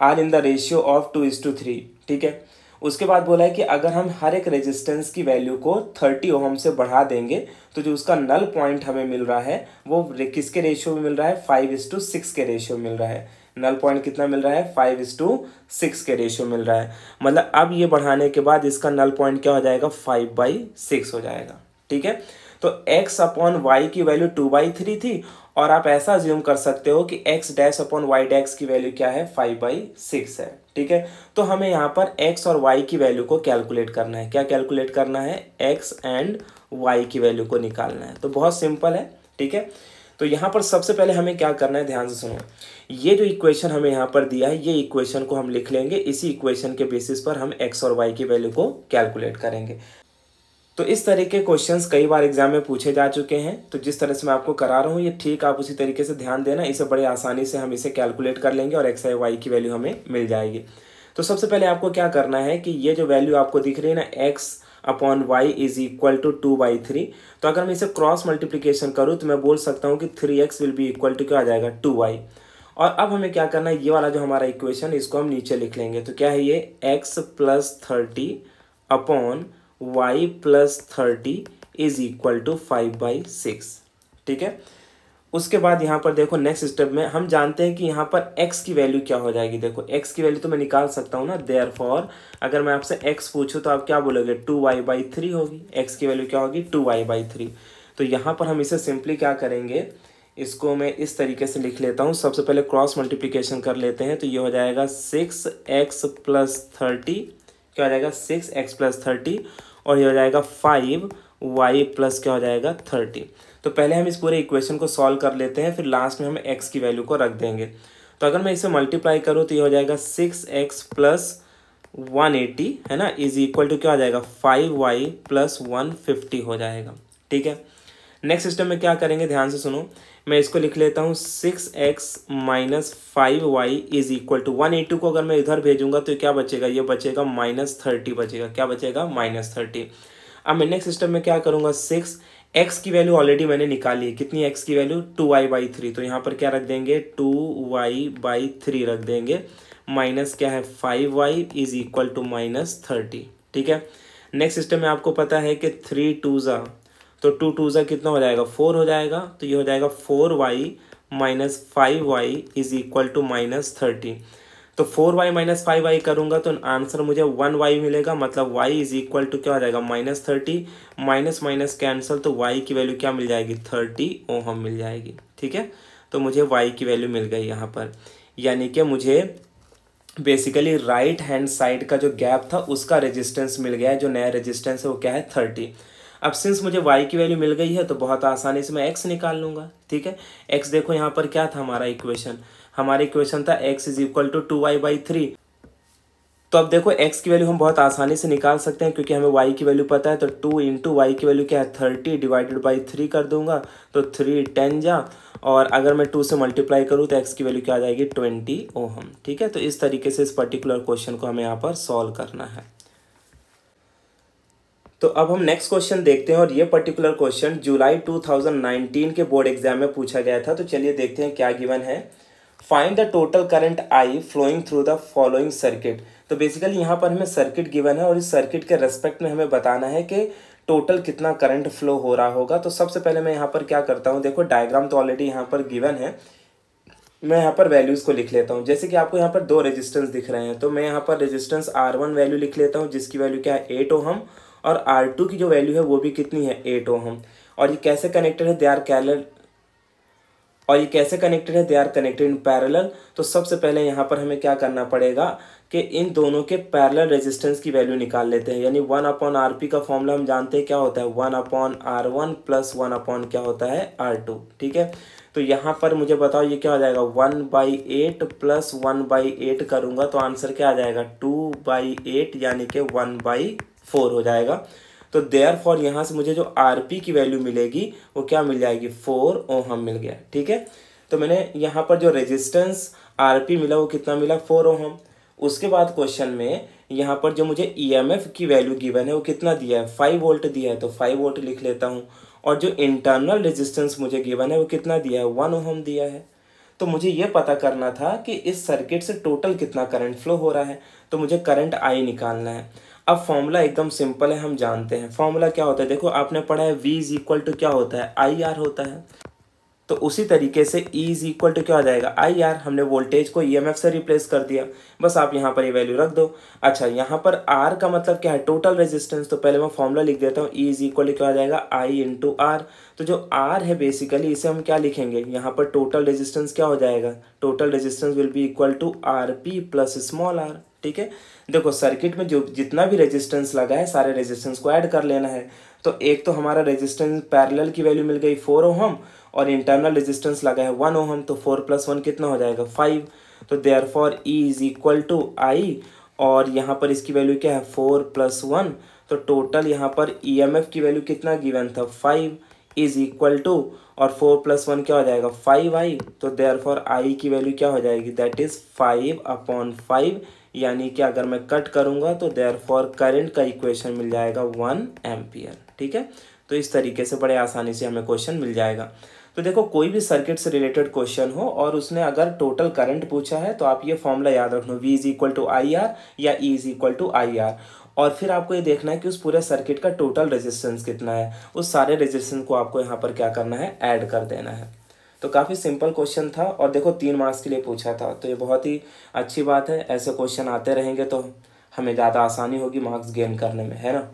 are in the ratio of 2:3। ठीक है, उसके बाद बोला है कि अगर हम हर एक रेजिस्टेंस की वैल्यू को 30 ओहम से बढ़ा देंगे तो जो उसका नल पॉइंट हमें मिल रहा है वो किसके रेशियो में मिल रहा है 5:6 के रेशियो मिल रहा है। नल पॉइंट कितना मिल रहा है 5:6 के रेशियो मिल रहा है, मतलब अब ये बढ़ाने के बाद इसका नल पॉइंट क्या हो जाएगा 5/6 हो जाएगा। ठीक है, तो x अपॉन वाई की वैल्यू 2/3 थी और आप ऐसा अज्यूम कर सकते हो कि x dash upon Y dash की वैल्यू क्या है 5/6 है। ठीक है, तो हमें यहाँ पर x और y की वैल्यू को कैलकुलेट करना है। क्या कैलकुलेट करना है, x एंड y की वैल्यू को निकालना है। तो बहुत सिंपल है। ठीक है, तो यहाँ पर सबसे पहले हमें क्या करना है, ध्यान से सुनो, ये जो इक्वेशन हमें यहाँ पर दिया है ये इक्वेशन को हम लिख लेंगे, इसी इक्वेशन के बेसिस पर हम x और y की वैल्यू को कैलकुलेट करेंगे। तो इस तरह के क्वेश्चंस कई बार एग्जाम में पूछे जा चुके हैं, तो जिस तरह से मैं आपको करा रहा हूँ ये ठीक आप उसी तरीके से ध्यान देना, इसे बड़े आसानी से हम इसे कैलकुलेट कर लेंगे और एक्स और वाई की वैल्यू हमें मिल जाएगी। तो सबसे पहले आपको क्या करना है कि ये जो वैल्यू आपको दिख रही है ना X upon Y is equal to 2/3, तो अगर मैं इसे क्रॉस मल्टीप्लीकेशन करूँ तो मैं बोल सकता हूँ कि 3x will be equal to क्या आ जाएगा 2y। और अब हमें क्या करना है, ये वाला जो हमारा इक्वेशन इसको हम नीचे लिख लेंगे। तो क्या है ये x + 30 upon y + 30 is equal to 5/6। ठीक है, उसके बाद यहाँ पर देखो नेक्स्ट स्टेप में हम जानते हैं कि यहाँ पर x की वैल्यू क्या हो जाएगी। देखो x की वैल्यू तो मैं निकाल सकता हूँ ना, देयरफॉर अगर मैं आपसे x पूछूँ तो आप क्या बोलोगे 2y/3 होगी, x की वैल्यू क्या होगी 2y/3। तो यहाँ पर हम इसे सिंपली क्या करेंगे, इसको मैं इस तरीके से लिख लेता हूँ। सबसे पहले क्रॉस मल्टीप्लीकेशन कर लेते हैं, तो ये हो जाएगा 6x + 30, क्या हो जाएगा 6x + 30 और ये हो जाएगा 5y+ क्या हो जाएगा 30। तो पहले हम इस पूरे इक्वेशन को सॉल्व कर लेते हैं, फिर लास्ट में हम x की वैल्यू को रख देंगे। तो अगर मैं इसे मल्टीप्लाई करूँ तो ये हो जाएगा 6x + 180 है ना इज इक्वल टू क्या हो जाएगा 5y + 150 हो जाएगा। ठीक है, नेक्स्ट सिस्टम में क्या करेंगे, ध्यान से सुनो, मैं इसको लिख लेता हूँ 6x - 5y is equal to 182 को अगर मैं इधर भेजूंगा तो क्या बचेगा, ये बचेगा -30 बचेगा, क्या बचेगा -30। अब मैं नेक्स्ट सिस्टम में क्या करूँगा, 6x की वैल्यू ऑलरेडी मैंने निकाली है, कितनी x की वैल्यू 2y/3, तो यहाँ पर क्या रख देंगे 2y/3 रख देंगे, माइनस क्या है 5y इज इक्वल टू -30, ठीक है। नेक्स्ट सिस्टम में आपको पता है कि 3 2 जा, तो 2 2 जा कितना हो जाएगा 4 हो जाएगा, तो ये हो जाएगा 4y - 5y is equal to -30, तो 4y - 5y करूँगा तो आंसर मुझे 1y मिलेगा, मतलब y इज इक्वल टू क्या हो जाएगा -30, माइनस माइनस कैंसल, तो y की वैल्यू क्या मिल जाएगी 30 ओहम मिल जाएगी, ठीक है। तो मुझे y की वैल्यू मिल गई यहाँ पर, यानी कि मुझे बेसिकली राइट हैंड साइड का जो गैप था उसका रेजिस्टेंस मिल गया है, जो नया रेजिस्टेंस है वो क्या है 30। अब सिंस मुझे y की वैल्यू मिल गई है तो बहुत आसानी से मैं x निकाल लूँगा, ठीक है। x देखो यहाँ पर क्या था हमारा इक्वेशन, हमारा इक्वेशन था x is equal to 2y/3, तो अब देखो x की वैल्यू हम बहुत आसानी से निकाल सकते हैं क्योंकि हमें y की वैल्यू पता है, तो 2 इंटू y की वैल्यू क्या है 30 डिवाइडेड बाई 3 कर दूंगा, तो 3 10 जा, और अगर मैं 2 से मल्टीप्लाई करूँ तो x की वैल्यू क्या आ जाएगी 20 ओहम, ठीक है। तो इस तरीके से इस पर्टिकुलर क्वेश्चन को हमें यहाँ पर सॉल्व करना है। तो अब हम नेक्स्ट क्वेश्चन देखते हैं, और ये पर्टिकुलर क्वेश्चन जुलाई 2019 के बोर्ड एग्जाम में पूछा गया था, तो चलिए देखते हैं क्या गिवन है। Find the total current I flowing through the following circuit, तो बेसिकली यहाँ पर हमें सर्किट गिवन है और इस सर्किट के रेस्पेक्ट में हमें बताना है कि टोटल कितना करंट फ्लो हो रहा होगा। तो सबसे पहले मैं यहाँ पर क्या करता हूँ, देखो डायग्राम तो ऑलरेडी यहाँ पर गिवन है, मैं यहाँ पर वैल्यूज़ को लिख लेता हूँ। जैसे कि आपको यहाँ पर 2 रेजिस्टेंस दिख रहे हैं, तो मैं यहाँ पर रेजिस्टेंस R1 वैल्यू लिख लेता हूँ जिसकी वैल्यू क्या है 8 ओहम, और R2 की जो वैल्यू है वो भी कितनी है 8 ओहम, और ये कैसे कनेक्टेड है they are connected in parallel. तो सबसे पहले यहाँ पर हमें क्या करना पड़ेगा कि इन दोनों के पैरेलल रेजिस्टेंस की वैल्यू निकाल लेते हैं, यानी 1/RP का फॉर्मूला हम जानते हैं क्या होता है 1/R1 प्लस 1/ क्या होता है R2, ठीक है। तो यहाँ पर मुझे बताओ ये क्या हो जाएगा 1/8 प्लस 1/8 करूँगा तो आंसर क्या आ जाएगा 2/8 यानी कि 1/4 हो जाएगा। तो देयरफॉर यहाँ से मुझे जो आरपी की वैल्यू मिलेगी वो क्या मिल जाएगी 4 ओहम मिल गया, ठीक है। तो मैंने यहाँ पर जो रेजिस्टेंस आरपी मिला वो कितना मिला 4 ओहम। उसके बाद क्वेश्चन में यहाँ पर जो मुझे ईएमएफ की वैल्यू गिवन है वो कितना दिया है 5 वोल्ट दिया है, तो 5 वोल्ट लिख लेता हूँ, और जो इंटरनल रेजिस्टेंस मुझे गिवन है वो कितना दिया है 1 ओहम दिया है। तो मुझे ये पता करना था कि इस सर्किट से टोटल कितना करंट फ्लो हो रहा है, तो मुझे करंट आई निकालना है। अब फॉर्मूला एकदम सिंपल है, हम जानते हैं फॉर्मूला क्या होता है, देखो आपने पढ़ा है V इज इक्वल टू क्या होता है IR होता है, तो उसी तरीके से E इज इक्वल टू क्या हो जाएगा IR, हमने वोल्टेज को EMF से रिप्लेस कर दिया, बस आप यहाँ पर ये वैल्यू रख दो। अच्छा यहाँ पर R का मतलब क्या है टोटल रेजिस्टेंस, तो पहले मैं फॉर्मूला लिख देता हूँ E इज इक्वल टू क्या हो जाएगा I इंटू R, तो जो R है बेसिकली इसे हम क्या लिखेंगे, यहाँ पर टोटल रेजिस्टेंस क्या हो जाएगा, total resistance will be equal to RP plus r, ठीक है। देखो सर्किट में जो जितना भी रेजिस्टेंस लगा है सारे रेजिस्टेंस को ऐड कर लेना है, तो एक तो हमारा रेजिस्टेंस पैरेलल की वैल्यू मिल गई 4 ओहम, और इंटरनल रेजिस्टेंस लगा है 1 ओहम, तो 4 प्लस 1 कितना हो जाएगा 5, तो therefore E is equal to I, और यहाँ पर इसकी वैल्यू क्या है 4 प्लस 1, तो टोटल यहाँ पर EMF की वैल्यू कितना गिवन था 5 इज इक्वल टू, और 4 प्लस 1 क्या हो जाएगा 5i, तो देयरफॉर I की वैल्यू क्या हो जाएगी दैट इज़ 5/5, यानी कि अगर मैं कट करूँगा तो देयरफॉर करंट का इक्वेशन मिल जाएगा 1 एम्पियर, ठीक है। तो इस तरीके से बड़े आसानी से हमें क्वेश्चन मिल जाएगा। तो देखो कोई भी सर्किट से रिलेटेड क्वेश्चन हो और उसने अगर टोटल करंट पूछा है तो आप ये फॉर्मूला याद रख लो V is equal to IR या E is equal to IR, और फिर आपको ये देखना है कि उस पूरे सर्किट का टोटल रेजिस्टेंस कितना है, उस सारे रेजिस्टेंस को आपको यहाँ पर क्या करना है ऐड कर देना है। तो काफ़ी सिंपल क्वेश्चन था, और देखो 3 मार्क्स के लिए पूछा था, तो ये बहुत ही अच्छी बात है, ऐसे क्वेश्चन आते रहेंगे तो हमें ज़्यादा आसानी होगी मार्क्स गेन करने में, है ना।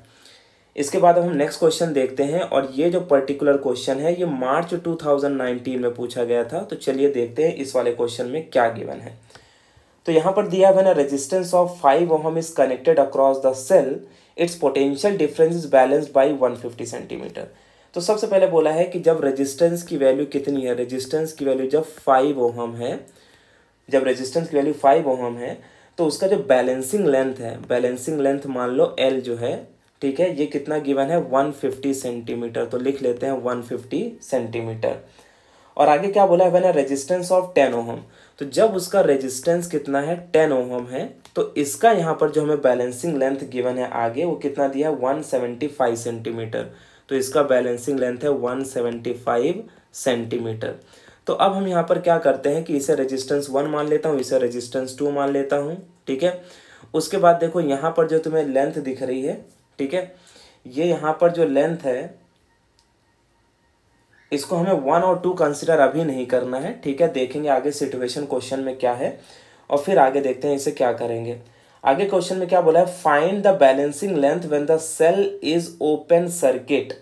इसके बाद हम नेक्स्ट क्वेश्चन देखते हैं, और ये जो पर्टिकुलर क्वेश्चन है ये मार्च 2019 में पूछा गया था, तो चलिए देखते हैं इस वाले क्वेश्चन में क्या गिवन है। तो यहाँ पर दिया है ना resistance of 5 ohm is connected across the cell, its potential difference is balanced by 150 centimetre. तो सबसे पहले बोला है कि जब रेजिस्टेंस की वैल्यू कितनी है, रेजिस्टेंस की वैल्यू जब 5 ओहम है, जब रेजिस्टेंस की वैल्यू 5 ओहम है तो उसका जो बैलेंसिंग लेंथ है, बैलेंसिंग लेंथ मान लो L जो है ठीक है, ये कितना गिवन है 150 सेंटीमीटर, तो लिख लेते हैं 150 सेंटीमीटर। और आगे क्या बोला है, मैंने रेजिस्टेंस ऑफ 10 ओहम, तो जब उसका रेजिस्टेंस कितना है 10 ओहम है, तो इसका यहाँ पर जो हमें बैलेंसिंग लेंथ गिवन है आगे वो कितना दिया है 175 सेंटीमीटर, तो इसका बैलेंसिंग लेंथ है 175 सेंटीमीटर। तो अब हम यहाँ पर क्या करते हैं कि इसे रेजिस्टेंस 1 मान लेता हूँ, इसे रेजिस्टेंस 2 मान लेता हूँ, ठीक है। उसके बाद देखो यहाँ पर जो तुम्हें लेंथ दिख रही है, ठीक है, ये यहाँ पर जो लेंथ है इसको हमें 1 और 2 कंसीडर अभी नहीं करना है, ठीक है, देखेंगे आगे सिचुएशन क्वेश्चन में क्या है और फिर आगे देखते हैं इसे क्या करेंगे। आगे क्वेश्चन में क्या बोला है, find the balancing length when the cell is open circuit,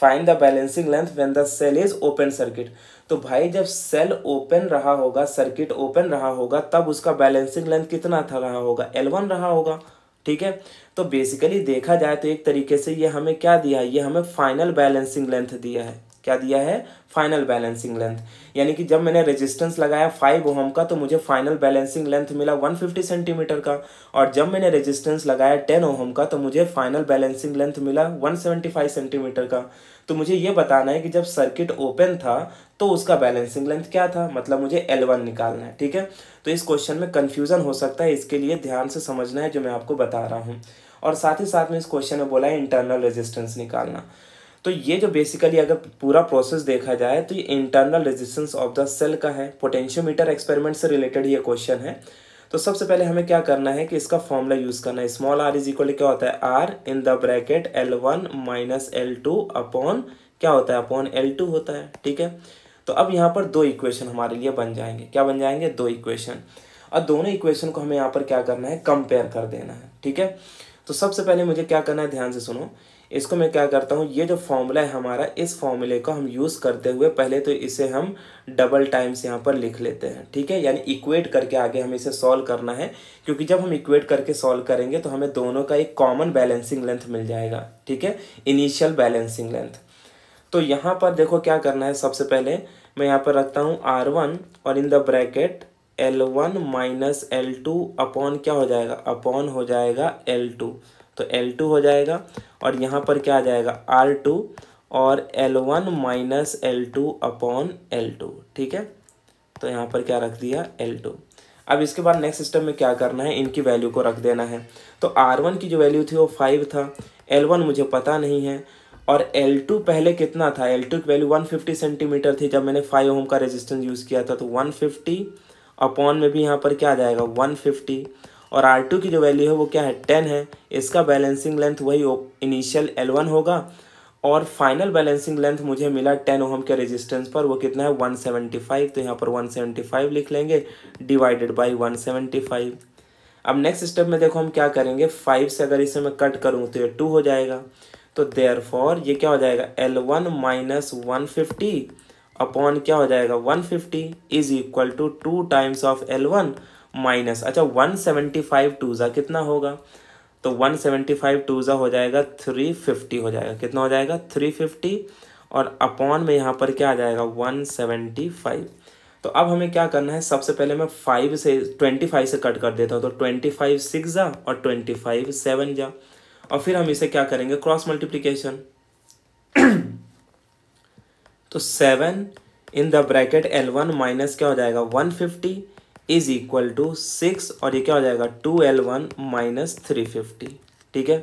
find the balancing length when the cell is open circuit. तो भाई जब सेल ओपन रहा होगा, सर्किट ओपन रहा होगा, तब उसका बैलेंसिंग लेंथ कितना था रहा होगा, L1 रहा होगा, ठीक है। तो बेसिकली देखा जाए तो एक तरीके से ये हमें क्या दिया है, ये हमें फाइनल बैलेंसिंग लेंथ दिया है, क्या दिया है फाइनल बैलेंसिंग लेंथ। यानी कि जब मैंने रेजिस्टेंस लगाया 5 ओहम का तो मुझे फाइनल बैलेंसिंग लेंथ मिला 150 सेंटीमीटर का, और जब मैंने रेजिस्टेंस लगाया 10 ओहम का तो मुझे फाइनल बैलेंसिंग लेंथ मिला 175 सेंटीमीटर का। तो मुझे ये बताना है कि जब सर्किट ओपन था तो उसका बैलेंसिंग लेंथ क्या था, मतलब मुझे L1 निकालना है, ठीक है। तो इस क्वेश्चन में कन्फ्यूज़न हो सकता है, इसके लिए ध्यान से समझना है जो मैं आपको बता रहा हूँ। और साथ ही साथ में इस क्वेश्चन में बोला है इंटरनल रेजिस्टेंस निकालना। तो ये जो बेसिकली अगर पूरा प्रोसेस देखा जाए तो ये internal resistance of the cell का है, पोटेंशियोमीटर एक्सपेरिमेंट से रिलेटेड ये क्वेश्चन है। तो सबसे पहले हमें क्या करना है कि इसका फॉर्मूला यूज़ करना है, स्मॉल r इज इक्वल क्या होता है R in the bracket L1 minus L2 upon क्या होता है अपॉन L2 होता है, ठीक है। तो अब यहाँ पर 2 इक्वेशन हमारे लिए बन जाएंगे, क्या बन जाएंगे 2 इक्वेशन, और दोनों इक्वेशन को हमें यहाँ पर क्या करना है कंपेयर कर देना है, ठीक है। तो सबसे पहले मुझे क्या करना है, ध्यान से सुनो, इसको मैं क्या करता हूँ, ये जो फॉर्मूला है हमारा इस फॉर्मूले को हम यूज़ करते हुए पहले तो इसे हम डबल टाइम्स यहाँ पर लिख लेते हैं, ठीक है, यानी इक्वेट करके आगे हमें इसे सॉल्व करना है, क्योंकि जब हम इक्वेट करके सॉल्व करेंगे तो हमें दोनों का एक कॉमन बैलेंसिंग लेंथ मिल जाएगा, ठीक है, इनिशियल बैलेंसिंग लेंथ। तो यहाँ पर देखो क्या करना है, सबसे पहले मैं यहाँ पर रखता हूँ R1 और in the bracket L1 minus L2 upon क्या हो जाएगा अपॉन हो जाएगा L2, तो L2 हो जाएगा, और यहाँ पर क्या आ जाएगा R2 और L1 minus L2 upon L2, ठीक है। तो यहाँ पर क्या रख दिया L2। अब इसके बाद नेक्स्ट सिस्टम में क्या करना है, इनकी वैल्यू को रख देना है। तो R1 की जो वैल्यू थी वो 5 था, L1 मुझे पता नहीं है, और L2 पहले कितना था, L2 की वैल्यू 150 सेंटीमीटर थी जब मैंने 5 ओम का रेजिस्टेंस यूज़ किया था, तो 150 अपॉन में भी यहाँ पर क्या आ जाएगा 150, और R2 की जो वैल्यू है वो क्या है 10 है, इसका बैलेंसिंग लेंथ वही इनिशियल L1 होगा, और फाइनल बैलेंसिंग लेंथ मुझे मिला 10 ओहम के रेजिस्टेंस पर, वो कितना है 175, तो यहाँ पर 175 लिख लेंगे डिवाइडेड बाय 175। अब नेक्स्ट स्टेप में देखो हम क्या करेंगे, 5 से अगर इसे मैं कट करूँ तो ये 2 हो जाएगा, तो देयरफॉर ये क्या हो जाएगा L1 माइनस 150 अपॉन क्या हो जाएगा 150 is equal to 2 times of L1 minus, अच्छा 175 टूज़ा कितना होगा, तो 175 टूज़ा हो जाएगा 350 हो जाएगा, कितना हो जाएगा 350, और अपॉन में यहाँ पर क्या आ जाएगा 175। तो अब हमें क्या करना है, सबसे पहले मैं 5 से 25 से कट कर देता हूँ, तो 25 6 जा और 25 7 जा, और फिर हम इसे क्या करेंगे क्रॉस मल्टीप्लिकेशन। तो 7 इन द ब्रैकेट L1 माइनस क्या हो जाएगा 150 इज इक्वल टू 6, और ये क्या हो जाएगा 2L1 माइनस 350, ठीक है।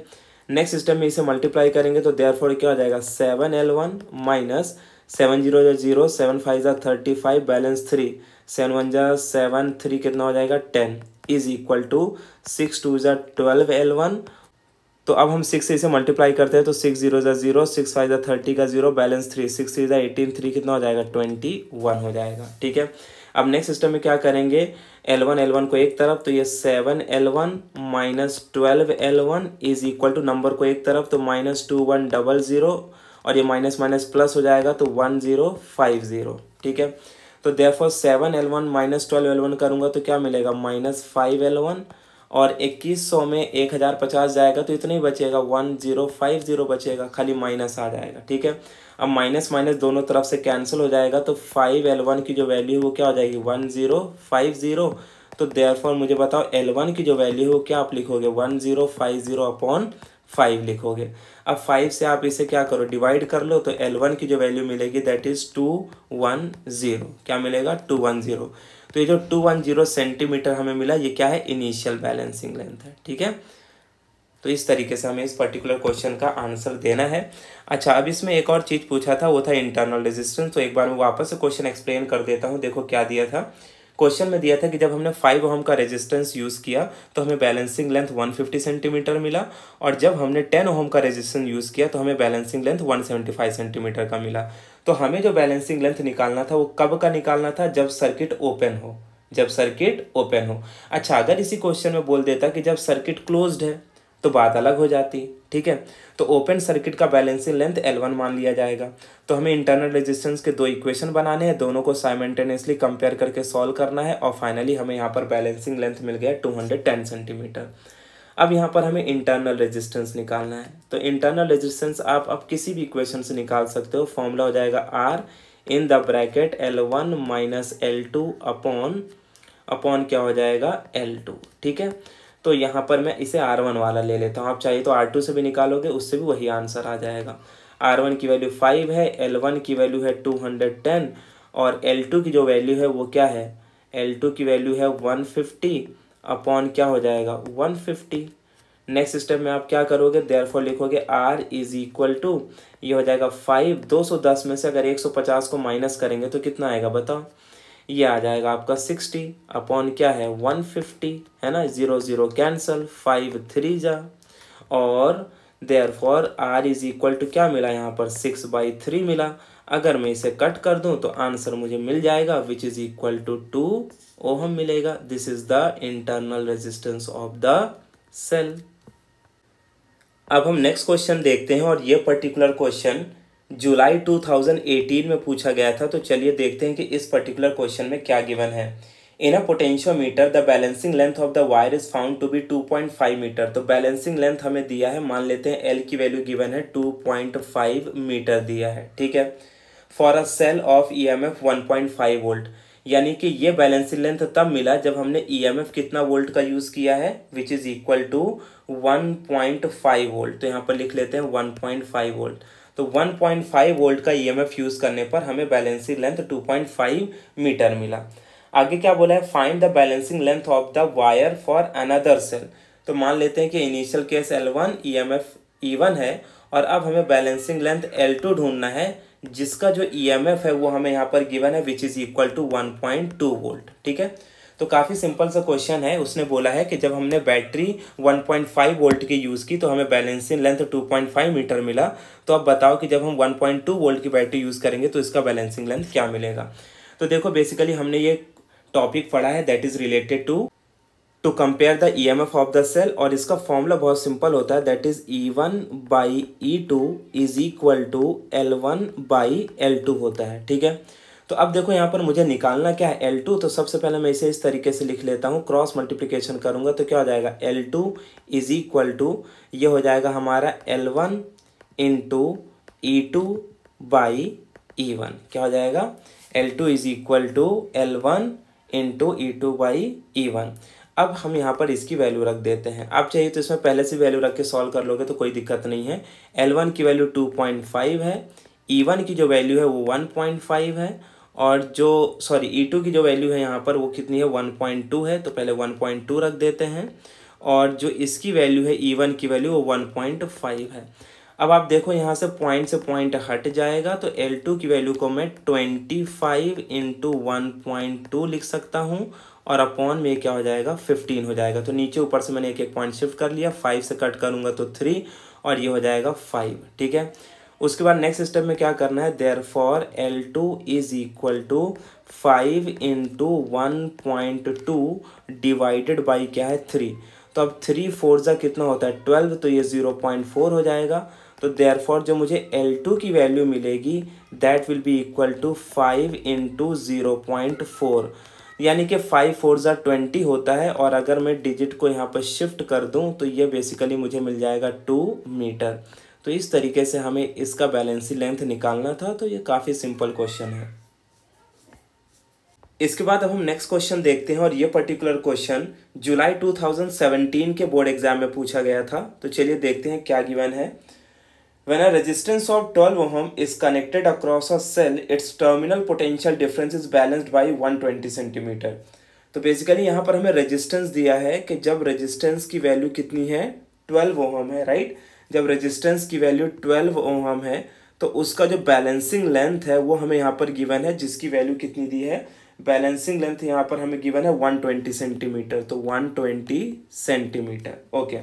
नेक्स्ट सिस्टम में इसे मल्टीप्लाई करेंगे तो देयरफॉर क्या हो जाएगा 7L1 माइनस 7 0 0 0 7 5 35 बैलेंस 3 7 1 7 3 कितना हो जाएगा 10 इज इक्वल टू 6 2 12L1। तो अब हम 6 से इसे मल्टीप्लाई करते हैं तो 6 0 0 0 6 5 30 का 0 बैलेंस 3 6 3 18 3 कितना हो जाएगा 21 हो जाएगा, ठीक है। अब नेक्स्ट सिस्टम में क्या करेंगे L1 को एक तरफ, तो ये 7L1 minus 12L1 is equal to number को एक तरफ तो माइनस 2100 और ये माइनस माइनस प्लस हो जाएगा तो 1050, ठीक है। तो देयरफॉर 7L1 माइनस 12L1 करूँगा तो क्या मिलेगा माइनस 5L1, और 2100 में 1050 जाएगा तो इतना ही बचेगा 1050 बचेगा, खाली माइनस आ जाएगा, ठीक है। अब माइनस माइनस दोनों तरफ से कैंसिल हो जाएगा तो 5L1 की जो वैल्यू है वो क्या हो जाएगी 1050। तो देयरफॉर मुझे बताओ L1 की जो वैल्यू है वो क्या आप लिखोगे 1050 अपॉन 5 लिखोगे। अब 5 से आप इसे क्या करो, डिवाइड कर लो, तो L1 की जो वैल्यू मिलेगी दैट इज़ 210। क्या मिलेगा, 210। तो ये जो 210 सेंटीमीटर हमें मिला, ये क्या है, इनिशियल बैलेंसिंग लेंथ है। ठीक है, तो इस तरीके से हमें इस पर्टिकुलर क्वेश्चन का आंसर देना है। अच्छा, अब इसमें एक और चीज़ पूछा था, वो था इंटरनल रेजिस्टेंस। तो एक बार मैं वापस से क्वेश्चन एक्सप्लेन कर देता हूँ। देखो क्या दिया था क्वेश्चन में, दिया था कि जब हमने 5 ओम का रेजिस्टेंस यूज़ किया तो हमें बैलेंसिंग लेंथ 150 सेंटीमीटर मिला, और जब हमने 10 ओम का रेजिस्टेंस यूज़ किया तो हमें बैलेंसिंग लेंथ 175 सेंटीमीटर का मिला। तो हमें जो बैलेंसिंग लेंथ निकालना था वो कब का निकालना था, जब सर्किट ओपन हो, जब सर्किट ओपन हो। अच्छा, अगर इसी क्वेश्चन में बोल देता कि जब सर्किट क्लोज्ड है तो बात अलग हो जाती। ठीक है, तो ओपन सर्किट का बैलेंसिंग लेंथ L1 मान लिया जाएगा। तो हमें इंटरनल रेजिस्टेंस के दो इक्वेशन बनाने हैं, दोनों को साइमल्टेनियसली कंपेयर करके सॉल्व करना है, और फाइनली हमें यहाँ पर बैलेंसिंग लेंथ मिल गया 210 सेंटीमीटर। अब यहाँ पर हमें इंटरनल रेजिस्टेंस निकालना है। तो इंटरनल रेजिस्टेंस आप अब किसी भी इक्वेशन से निकाल सकते हो। फॉर्मूला हो जाएगा R in the bracket L1 minus L2 upon क्या हो जाएगा, L2। ठीक है, तो यहाँ पर मैं इसे R1 वाला ले लेता हूँ। आप चाहिए तो R2 से भी निकालोगे, उससे भी वही आंसर आ जाएगा। R1 की वैल्यू 5 है, L1 की वैल्यू है 210, और L2 की जो वैल्यू है वो क्या है, L2 की वैल्यू है 150 अपॉन क्या हो जाएगा, 150। नेक्स्ट स्टेप में आप क्या करोगे, देयरफॉर लिखोगे R इज इक्वल टू, ये हो जाएगा 5। 210 में से अगर 150 को माइनस करेंगे तो कितना आएगा बताओ, ये आ जाएगा आपका 60 अपॉन क्या है, 150 है ना। 0 0 कैंसल, 5 3 जा, और therefore R is equal to क्या मिला यहाँ पर, 6/3 मिला। अगर मैं इसे कट कर दूँ तो आंसर मुझे मिल जाएगा which is equal to 2 ohm मिलेगा। This is the internal resistance of the cell. अब हम नेक्स्ट क्वेश्चन देखते हैं, और ये पर्टिकुलर क्वेश्चन जुलाई 2018 में पूछा गया था। तो चलिए देखते हैं कि इस पर्टिकुलर क्वेश्चन में क्या गिवन है। In a potentiometer the balancing length of the wire is found to be 2.5 metre. तो बैलेंसिंग लेंथ हमें दिया है, मान लेते हैं L की वैल्यू गिवन है 2.5 मीटर दिया है। ठीक है, for a cell of EMF 1.5 volt, यानी कि ये बैलेंसिंग लेंथ तब मिला जब हमने EMF कितना वोल्ट का यूज़ किया है, which is equal to 1.5 volt. तो यहाँ पर लिख लेते हैं 1.5 वोल्ट। तो 1.5 वोल्ट का EMF यूज़ करने पर हमें बैलेंसिंग लेंथ 2.5 मीटर मिला। आगे क्या बोला है, find the balancing length of the wire for another cell. तो मान लेते हैं कि initial case L1 EMF E1 है, और अब हमें बैलेंसिंग लेंथ L2 ढूंढना है, जिसका जो EMF है वो हमें यहाँ पर गिवन है which is equal to 1.2 volt. ठीक है, तो काफ़ी सिंपल सा क्वेश्चन है। उसने बोला है कि जब हमने बैटरी 1.5 वोल्ट की यूज़ की तो हमें बैलेंसिंग लेंथ 2.5 मीटर मिला। तो अब बताओ कि जब हम 1.2 वोल्ट की बैटरी यूज़ करेंगे तो इसका बैलेंसिंग लेंथ क्या मिलेगा। तो देखो बेसिकली हमने ये टॉपिक पढ़ा है that is related to compare the EMF of the cell, और इसका फॉर्मूला बहुत सिंपल होता है that is E1/E2 is equal to L1/L2 होता है। ठीक है, तो अब देखो यहाँ पर मुझे निकालना क्या है, L2। तो सबसे पहले मैं इसे इस तरीके से लिख लेता हूँ, क्रॉस मल्टीप्लिकेशन करूँगा तो क्या हो जाएगा, L2 इज इक्वल टू, ये हो जाएगा हमारा L1 इंटू E2/E1। क्या हो जाएगा, L2 is equal to L1 into E2/E1। अब हम यहाँ पर इसकी वैल्यू रख देते हैं। आप चाहिए तो इसमें पहले से वैल्यू रख के सॉल्व कर लोगे तो कोई दिक्कत नहीं है। L1 की वैल्यू 2.5 है, E1 की जो वैल्यू है वो 1.5 है, और जो E2 की जो वैल्यू है यहाँ पर वो कितनी है, 1.2 है। तो पहले 1.2 रख देते हैं, और जो इसकी वैल्यू है E1 की वैल्यू वो 1.5 है। अब आप देखो यहाँ से पॉइंट हट जाएगा, तो L2 की वैल्यू को मैं 25 इंटू 1.2 लिख सकता हूँ, और अपॉन में क्या हो जाएगा, 15 हो जाएगा। तो नीचे ऊपर से मैंने एक एक पॉइंट शिफ्ट कर लिया, 5 से कट करूँगा तो 3, और ये हो जाएगा 5। ठीक है, उसके बाद नेक्स्ट स्टेप में क्या करना है, therefore L2 is equal to 5 into 1.2 divided by क्या है, 3। तो अब 3 4 कितना होता है, 12, तो ये 0.4 हो जाएगा। तो देयरफॉर जो मुझे L2 की वैल्यू मिलेगी that will be equal to 5 into 0.4, यानी कि 5 4 20 होता है। और अगर मैं डिजिट को यहाँ पर शिफ्ट कर दूँ तो ये बेसिकली मुझे मिल जाएगा 2 मीटर। तो इस तरीके से हमें इसका बैलेंसिंग लेंथ निकालना था। तो ये काफ़ी सिंपल क्वेश्चन है। इसके बाद अब हम नेक्स्ट क्वेश्चन देखते हैं और ये पर्टिकुलर क्वेश्चन जुलाई 2017 के बोर्ड एग्जाम में पूछा गया था। तो चलिए देखते हैं क्या गिवन है। When a resistance of 12 Ω is connected across a cell its terminal potential difference is balanced by 120 centimetre. तो बेसिकली यहाँ पर हमें रेजिस्टेंस दिया है कि जब रेजिस्टेंस की वैल्यू कितनी है 12 Ω है, राइट। जब रेजिस्टेंस की वैल्यू 12 Ω है तो उसका जो बैलेंसिंग लेंथ है वो हमें यहाँ पर गिवन है, जिसकी वैल्यू कितनी दी है, बैलेंसिंग लेंथ यहाँ पर हमें गिवन है 120 सेंटीमीटर। तो 120 सेंटीमीटर ओके।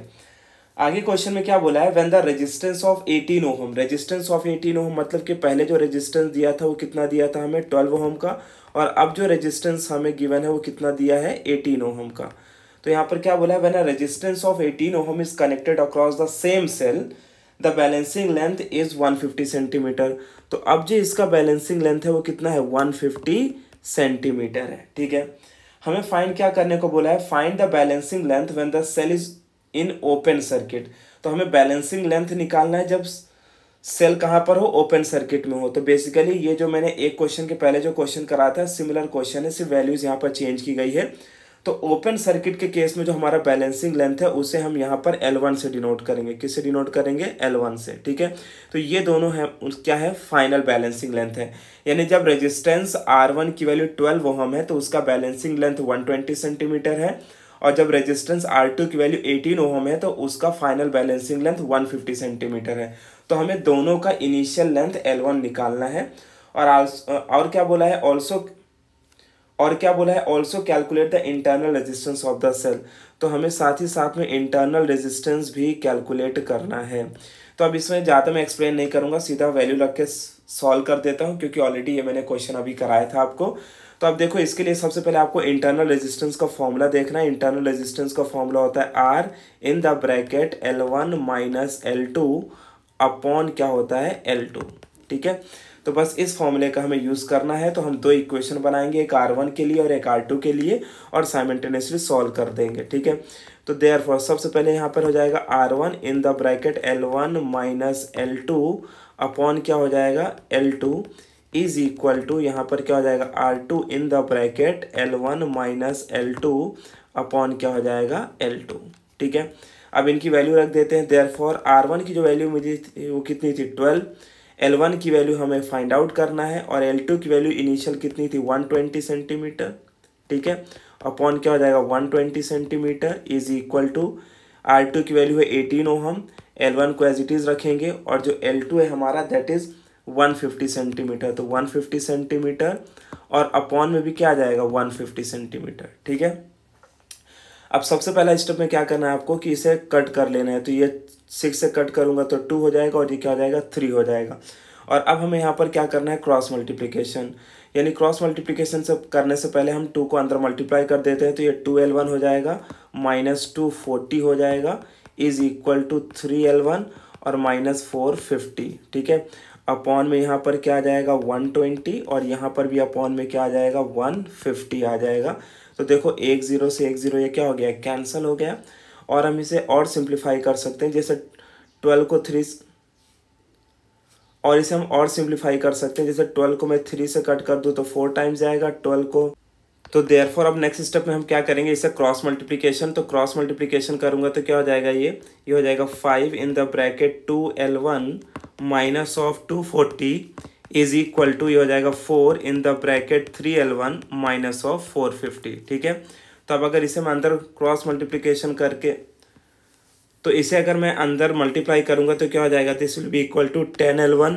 आगे क्वेश्चन में क्या बोला है, when the resistance of 18 Ω, resistance of 18 Ω मतलब कि पहले जो रेजिस्टेंस दिया था वो कितना दिया था हमें 12 Ω का, और अब जो रेजिस्टेंस हमें गिवन है वो कितना दिया है 18 Ω का। तो यहाँ पर क्या बोला है, when a resistance of 18 Ω is connected across the same cell the balancing length is 150 centimetre. तो अब जो इसका बैलेंसिंग लेंथ है वो कितना है 150 सेंटीमीटर है, ठीक है। हमें फाइंड क्या करने को बोला है, find the balancing length when the cell is in open circuit. तो हमें बैलेंसिंग लेंथ निकालना है जब सेल कहाँ पर हो, ओपन सर्किट में हो। तो बेसिकली ये जो मैंने एक क्वेश्चन के पहले जो क्वेश्चन करा था सिमिलर क्वेश्चन है, सिर्फ वैल्यूज यहाँ पर चेंज की गई है। तो ओपन सर्किट के केस में जो हमारा बैलेंसिंग लेंथ है उसे हम यहाँ पर L1 से डिनोट करेंगे। किससे डिनोट करेंगे, L1 से, ठीक है। तो ये दोनों है क्या है, फाइनल बैलेंसिंग लेंथ है। यानी जब रेजिस्टेंस R1 की वैल्यू 12 Ω है तो उसका बैलेंसिंग लेंथ 120 सेंटीमीटर है, और जब रेजिस्टेंस R2 की वैल्यू 18 Ω है तो उसका फाइनल बैलेंसिंग लेंथ 150 सेंटीमीटर है। तो हमें दोनों का इनिशियल लेंथ L1 निकालना है। और क्या बोला है, also calculate the internal resistance of the cell. तो हमें साथ ही साथ में इंटरनल रेजिस्टेंस भी कैलकुलेट करना है। तो अब इसमें ज़्यादा मैं एक्सप्लेन नहीं करूँगा, सीधा वैल्यू रख के सॉल्व कर देता हूँ, क्योंकि ऑलरेडी ये मैंने क्वेश्चन अभी कराया था आपको। तो अब देखो, इसके लिए सबसे पहले आपको इंटरनल रेजिस्टेंस का फॉर्मूला देखना है। इंटरनल रेजिस्टेंस का फॉर्मूला होता है R in the bracket L1 minus L2 upon क्या होता है L2, ठीक है। तो बस इस फॉर्मूले का हमें यूज़ करना है। तो हम दो इक्वेशन बनाएंगे, एक R1 के लिए और एक R2 के लिए, और साइमल्टेनियसली सॉल्व कर देंगे, ठीक है। तो देयरफॉर सबसे पहले यहाँ पर हो जाएगा R1 in the bracket L1 minus L2 upon क्या हो जाएगा L2 इज इक्वल टू यहाँ पर क्या हो जाएगा R2 in the bracket L1 minus L2 upon क्या हो जाएगा L2, ठीक है। अब इनकी वैल्यू रख देते हैं। देयरफॉर R1 की जो वैल्यू मिली थी वो कितनी थी 12, L1 की वैल्यू हमें फाइंड आउट करना है, और L2 की वैल्यू इनिशियल कितनी थी 120 सेंटीमीटर, ठीक है, अपॉन क्या हो जाएगा 120 centimetre is equal to R2 की वैल्यू है 18 Ω, L1 को एज इट इज़ रखेंगे, और जो L2 है हमारा दैट इज़ 150 सेंटीमीटर। तो 150 सेंटीमीटर और अपॉन में भी क्या आ जाएगा 150 सेंटीमीटर, ठीक है। अब सबसे पहला स्टेप में क्या करना है आपको कि इसे कट कर लेना है। तो ये 6 से कट करूँगा तो 2 हो जाएगा, और ये क्या हो जाएगा 3 हो जाएगा। और अब हमें यहाँ पर क्या करना है, क्रॉस मल्टीप्लिकेशन। यानी क्रॉस मल्टीप्लिकेशन से करने से पहले हम 2 को अंदर मल्टीप्लाई कर देते हैं। तो ये 2L1 हो जाएगा माइनस 240 हो जाएगा इज इक्वल टू 3L1 और माइनस 450, ठीक है। अपॉन में यहाँ पर क्या आ जाएगा 120, और यहाँ पर भी अपॉन में क्या आ जाएगा 150 आ जाएगा। तो देखो 10 से 10 ये क्या हो गया, कैंसिल हो गया। और हम इसे और सिंप्लीफाई कर सकते हैं, जैसे 12 को 3 और इसे हम और सिंप्लीफाई कर सकते हैं, जैसे 12 को मैं 3 से कट कर दूँ तो 4 टाइम्स आएगा 12 को। तो देयरफॉर अब नेक्स्ट स्टेप में हम क्या करेंगे, इसे क्रॉस मल्टीप्लिकेशन। तो क्रॉस मल्टीप्लिकेशन करूँगा तो क्या हो जाएगा, ये हो जाएगा 5 in the bracket 2L1 minus of 240 is equal to ये हो जाएगा 4 in the bracket 3L1 minus of 450, ठीक है। तो अब अगर इसे मैं अंदर क्रॉस मल्टीप्लिकेशन करके, तो इसे अगर मैं अंदर मल्टीप्लाई करूँगा तो क्या हो जाएगा, this will be equal to 10L1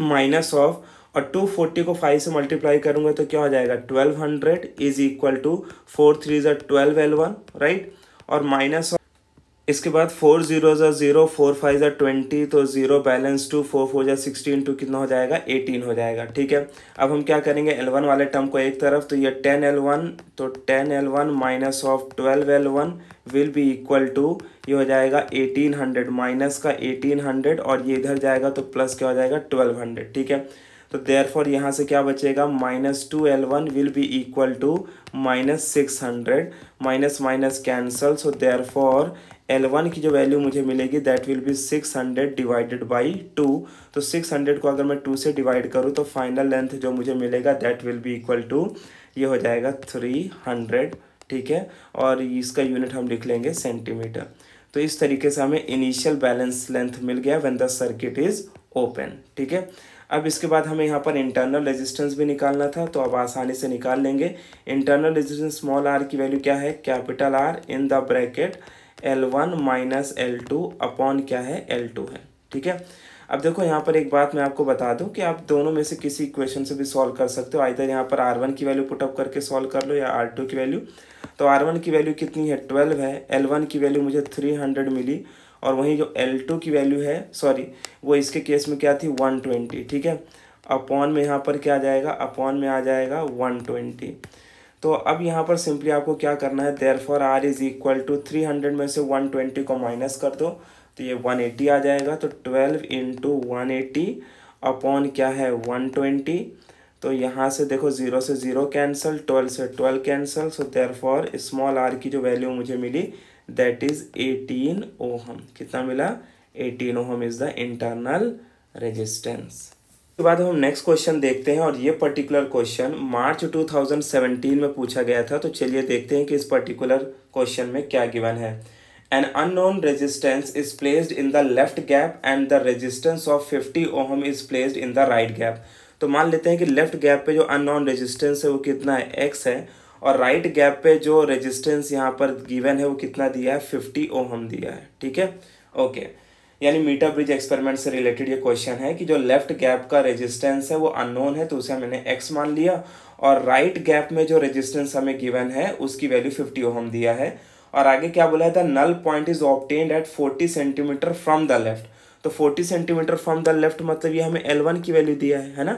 minus of, और 240 को 5 से मल्टीप्लाई करूँगा तो क्या हो जाएगा 1200 is equal to 4 3s 12L1, right, और माइनस। इसके बाद 4 0s 0, 4 5s 20, तो 0 बैलेंस 2, 4 4s 16, 2 कितना हो जाएगा 18 हो जाएगा, ठीक है। अब हम क्या करेंगे, L1 वाले टर्म को एक तरफ, तो ये 10L1, तो 10L1 minus of 12L1 will be equal to ये हो जाएगा 1800 माइनस का 1800, और ये इधर जाएगा तो प्लस क्या हो जाएगा 1200, ठीक है। तो देयरफॉर यहाँ से क्या बचेगा, minus 2L1 will be equal to minus 600, minus minus cancel, so therefore L1 की जो वैल्यू मुझे मिलेगी that will be 600 divided by 2। तो 600 को अगर मैं 2 से डिवाइड करूँ तो फाइनल लेंथ जो मुझे मिलेगा that will be equal to, ये हो जाएगा 300, ठीक है, और इसका यूनिट हम लिख लेंगे सेंटीमीटर। तो इस तरीके से हमें इनिशियल बैलेंस लेंथ मिल गया when the circuit is open, ठीक है। अब इसके बाद हमें यहाँ पर इंटरनल रेजिस्टेंस भी निकालना था, तो अब आसानी से निकाल लेंगे। इंटरनल रेजिस्टेंस स्मॉल आर की वैल्यू क्या है, capital R in the bracket L1 minus L2 upon क्या है, L2 है, ठीक है। अब देखो यहाँ पर एक बात मैं आपको बता दूं कि आप दोनों में से किसी इक्वेशन से भी सॉल्व कर सकते हो। आइदर यहाँ पर R1 की वैल्यू पुटअप करके सॉल्व कर लो या R2 की वैल्यू। तो R1 की वैल्यू कितनी है, 12 है, L1 की वैल्यू मुझे 300 मिली, और वहीं जो L2 की वैल्यू है, सॉरी वो इसके केस में क्या थी, 120, ठीक है, अपॉन में यहाँ पर क्या आ जाएगा, अपॉन में आ जाएगा 120। तो अब यहाँ पर सिंपली आपको क्या करना है, therefore R is equal to 300 में से 120 को माइनस कर दो तो ये 180 आ जाएगा। तो 12 इंटू 180 अपॉन क्या है 120। तो यहाँ से देखो 0 से 0 कैंसिल, 12 से 12 cancel, so therefore small r की जो वैल्यू मुझे मिली दैट इज़ 18 ओहम। कितना मिला, 18 ohm is the internal resistance. उसके बाद हम नेक्स्ट क्वेश्चन देखते हैं, और ये पर्टिकुलर क्वेश्चन मार्च 2017 में पूछा गया था। तो चलिए देखते हैं कि इस पर्टिकुलर क्वेश्चन में क्या गिवन है। An unknown resistance is placed in the left gap and the resistance of 50 ohm is placed in the right gap. तो मान लेते हैं कि लेफ्ट गैप पे जो अननोन रेजिस्टेंस है वो कितना है, एक्स है, और राइट गैप पे जो रेजिस्टेंस यहाँ पर गिवन है वो कितना दिया है, 50 ओहम दिया है, ठीक है, ओके। यानी मीटर ब्रिज एक्सपेरिमेंट से रिलेटेड ये क्वेश्चन है कि जो लेफ्ट गैप का रेजिस्टेंस है वो अननोन है, तो उसे मैंने x मान लिया, और राइट गैप में जो रेजिस्टेंस हमें गिवन है उसकी वैल्यू 50 ओहम दिया है। और आगे क्या बोला था, null point is obtained at 40 centimetre from the left. तो 40 सेंटीमीटर फ्रॉम द लेफ्ट मतलब ये हमें L1 की वैल्यू दिया है ना।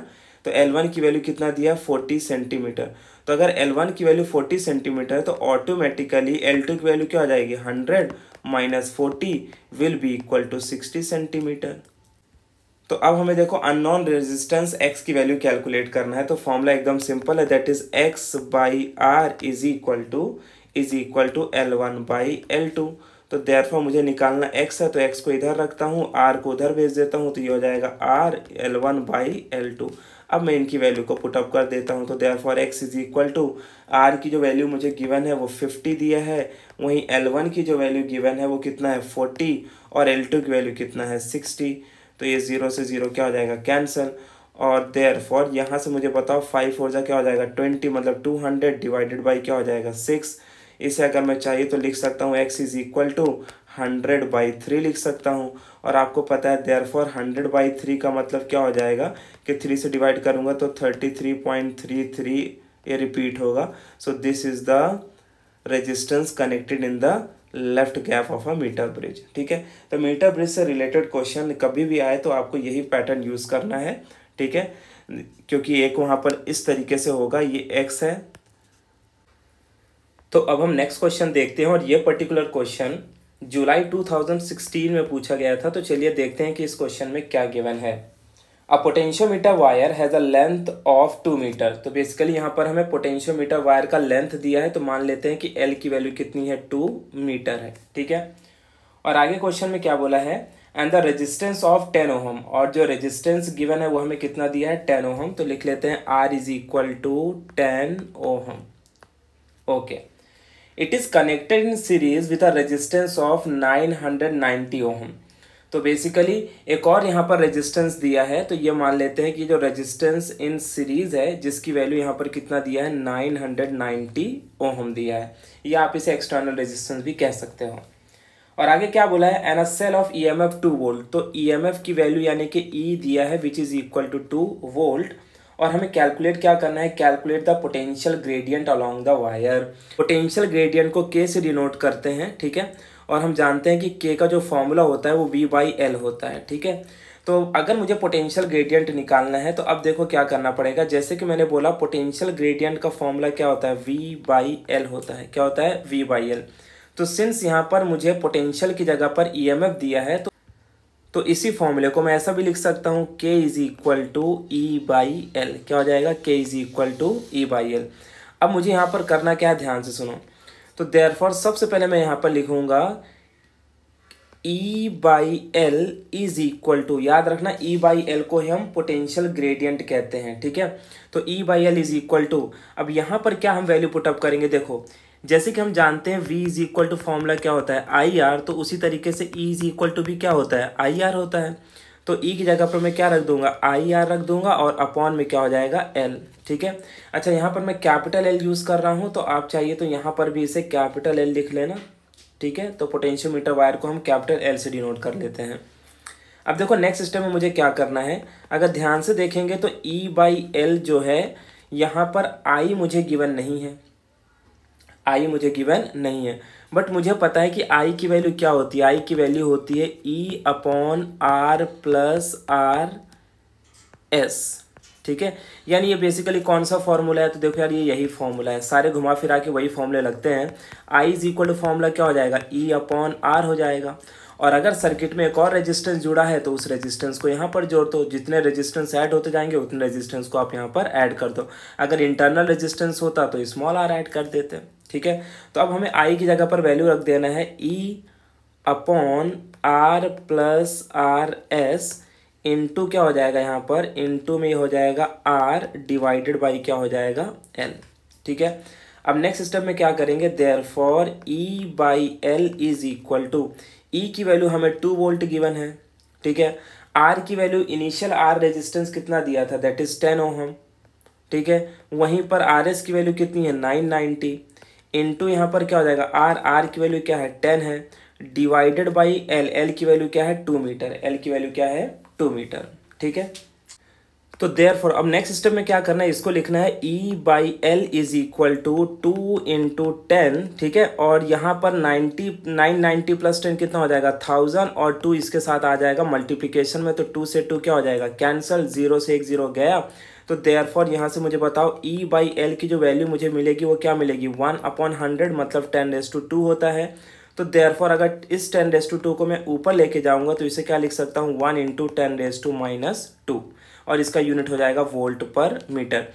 तो L1 की वैल्यू कितना दिया, 40 सेंटीमीटर। तो अगर L1 की वैल्यू 40 सेंटीमीटर है तो ऑटोमेटिकली L2 की वैल्यू क्या हो जाएगी, 100 minus 40 will be equal to 60 centimetre. तो अब हमें देखो अननोन रेजिस्टेंस x की वैल्यू कैलकुलेट करना है। तो फॉर्मूला एकदम सिंपल है, that is x by R is equal to L1 by L2। तो देयरफॉर मुझे निकालना x है, तो x को इधर रखता हूँ, r को उधर भेज देता हूँ, तो ये हो जाएगा r L1 बाई L2। अब मैं इनकी वैल्यू को पुटअप कर देता हूँ। तो therefore x is equal to R की जो वैल्यू मुझे गिवन है वो 50 दिया है, वहीं L1 की जो वैल्यू गिवन है वो कितना है, 40, और L2 की वैल्यू कितना है, 60। तो ये 0 से 0 क्या हो जाएगा, कैंसिल, और देयरफॉर यहाँ से मुझे बताओ 5 4 क्या हो जाएगा, 20, मतलब 200 डिवाइडेड बाई क्या हो जाएगा, 6। इसे अगर मैं चाहिए तो लिख सकता हूँ x is equal to 100 by 3 लिख सकता हूँ, और आपको पता है देयरफॉर 100 बाई 3 का मतलब क्या हो जाएगा कि 3 से डिवाइड करूँगा तो 33.33 ये रिपीट होगा। So this is the resistance connected in the left gap of a metre bridge, ठीक है। तो मीटर ब्रिज से रिलेटेड क्वेश्चन कभी भी आए तो आपको यही पैटर्न यूज़ करना है, ठीक है, क्योंकि एक वहाँ पर इस तरीके से होगा, ये एक्स है। तो अब हम नेक्स्ट क्वेश्चन देखते हैं, और ये पर्टिकुलर क्वेश्चन जुलाई 2016 में पूछा गया था। तो चलिए देखते हैं कि इस क्वेश्चन में क्या गिवन है। A potentiometer wire has a length of 2 metre. तो बेसिकली यहाँ पर हमें पोटेंशियोमीटर वायर का लेंथ दिया है, तो मान लेते हैं कि L की वैल्यू कितनी है, 2 मीटर है, ठीक है। और आगे क्वेश्चन में क्या बोला है, and the resistance of 10 ohm, और जो रेजिस्टेंस गिवन है वो हमें कितना दिया है, 10 ओहम। तो लिख लेते हैं R is equal to 10 ohm, okay. It is connected in series with a resistance of 990 ohm. तो बेसिकली एक और यहाँ पर रेजिस्टेंस दिया है, तो ये मान लेते हैं कि जो रेजिस्टेंस इन सीरीज है जिसकी वैल्यू यहाँ पर कितना दिया है, 990 ओहम दिया है, या आप इसे एक्सटर्नल रेजिस्टेंस भी कह सकते हो। और आगे क्या बोला है, an a cell of EMF 2 volt. तो EMF की वैल्यू यानी कि ई दिया है which is equal to 2 volt, और हमें कैलकुलेट क्या करना है, calculate the potential gradient along the wire. Potential gradient को K से डिनोट करते हैं, ठीक है, और हम जानते हैं कि K का जो फॉर्मूला होता है वो V बाई L होता है, ठीक है। तो अगर मुझे पोटेंशियल ग्रेडियंट निकालना है तो अब देखो क्या करना पड़ेगा, जैसे कि मैंने बोला पोटेंशियल ग्रेडियंट का फॉर्मूला क्या होता है, V बाई L होता है। क्या होता है, V बाई L। तो सिंस यहाँ पर मुझे पोटेंशियल की जगह पर EMF दिया है, तो इसी फॉर्मूले को मैं ऐसा भी लिख सकता हूँ K is equal to E by L. क्या हो जाएगा? K is equal to E by L. अब मुझे यहाँ पर करना क्या है, ध्यान से सुनो। तो देयरफॉर सबसे पहले मैं यहाँ पर लिखूँगा E by L is equal to, याद रखना E बाई एल को हम पोटेंशियल ग्रेडियंट कहते हैं, ठीक है। तो E by L is equal to, अब यहाँ पर क्या हम वैल्यू पुटअप करेंगे, देखो जैसे कि हम जानते हैं V is equal to formula क्या होता है IR, तो उसी तरीके से E इज इक्वल टू भी क्या होता है IR होता है। तो E की जगह पर मैं क्या रख दूंगा, IR रख दूंगा और अपॉन में क्या हो जाएगा L, ठीक है। अच्छा यहाँ पर मैं कैपिटल L यूज़ कर रहा हूँ, तो आप चाहिए तो यहाँ पर भी इसे कैपिटल L लिख लेना, ठीक है। तो पोटेंशियोमीटर वायर को हम कैपिटल L से डिनोट कर लेते हैं। अब देखो नेक्स्ट स्टेप में मुझे क्या करना है, अगर ध्यान से देखेंगे तो E बाई एल जो है यहाँ पर I मुझे गिवन नहीं है, I मुझे गिवन नहीं है, बट मुझे पता है कि I की वैल्यू क्या होती है, I की वैल्यू होती है E upon R plus R S, ठीक है। यानी ये बेसिकली कौन सा फॉर्मूला है, तो देखो यार ये यही फॉर्मूला है, सारे घुमा फिरा के वही फॉर्मूले लगते हैं। I is equal to formula क्या हो जाएगा, E अपॉन R हो जाएगा। और अगर सर्किट में एक और रेजिस्टेंस जुड़ा है तो उस रेजिस्टेंस को यहाँ पर जोड़ दो, जितने रेजिस्टेंस ऐड होते जाएंगे उतने रेजिस्टेंस को आप यहाँ पर ऐड कर दो। अगर इंटरनल रेजिस्टेंस होता तो स्मॉल r ऐड कर देते, ठीक है। तो अब हमें I की जगह पर वैल्यू रख देना है E upon R plus R S into क्या हो जाएगा, यहाँ पर इनटू में हो जाएगा R डिवाइडेड बाई क्या हो जाएगा L, ठीक है। अब नेक्स्ट स्टेप में क्या करेंगे, therefore E by L is equal to, E की वैल्यू हमें 2 वोल्ट गिवन है, ठीक है। R की वैल्यू इनिशियल R रेजिस्टेंस कितना दिया था, दैट इज़ 10 ओम, ठीक है। वहीं पर RS की वैल्यू कितनी है 990, इनटू यहाँ पर क्या हो जाएगा R, R की वैल्यू क्या है 10 है, डिवाइडेड बाई L, L की वैल्यू क्या है 2 मीटर, L की वैल्यू क्या है 2 मीटर, ठीक है। तो देयरफॉर अब नेक्स्ट स्टेप में क्या करना है, इसको लिखना है E by L is equal to 2 into 10, ठीक है। और यहाँ पर 990 प्लस 10 कितना हो जाएगा 1000, और 2 इसके साथ आ जाएगा मल्टीप्लिकेशन में, तो 2 से 2 क्या हो जाएगा कैंसल, 0 से 1 0 गया। तो देयरफॉर यहाँ से मुझे बताओ E बाई एल की जो वैल्यू मुझे मिलेगी वो क्या मिलेगी 1/100, मतलब 10^2 होता है। तो देयरफॉर अगर इस 10^2 को मैं ऊपर लेके जाऊंगा तो इसे क्या लिख सकता हूँ 1 इंटू 10^-2, और इसका यूनिट हो जाएगा वोल्ट पर मीटर।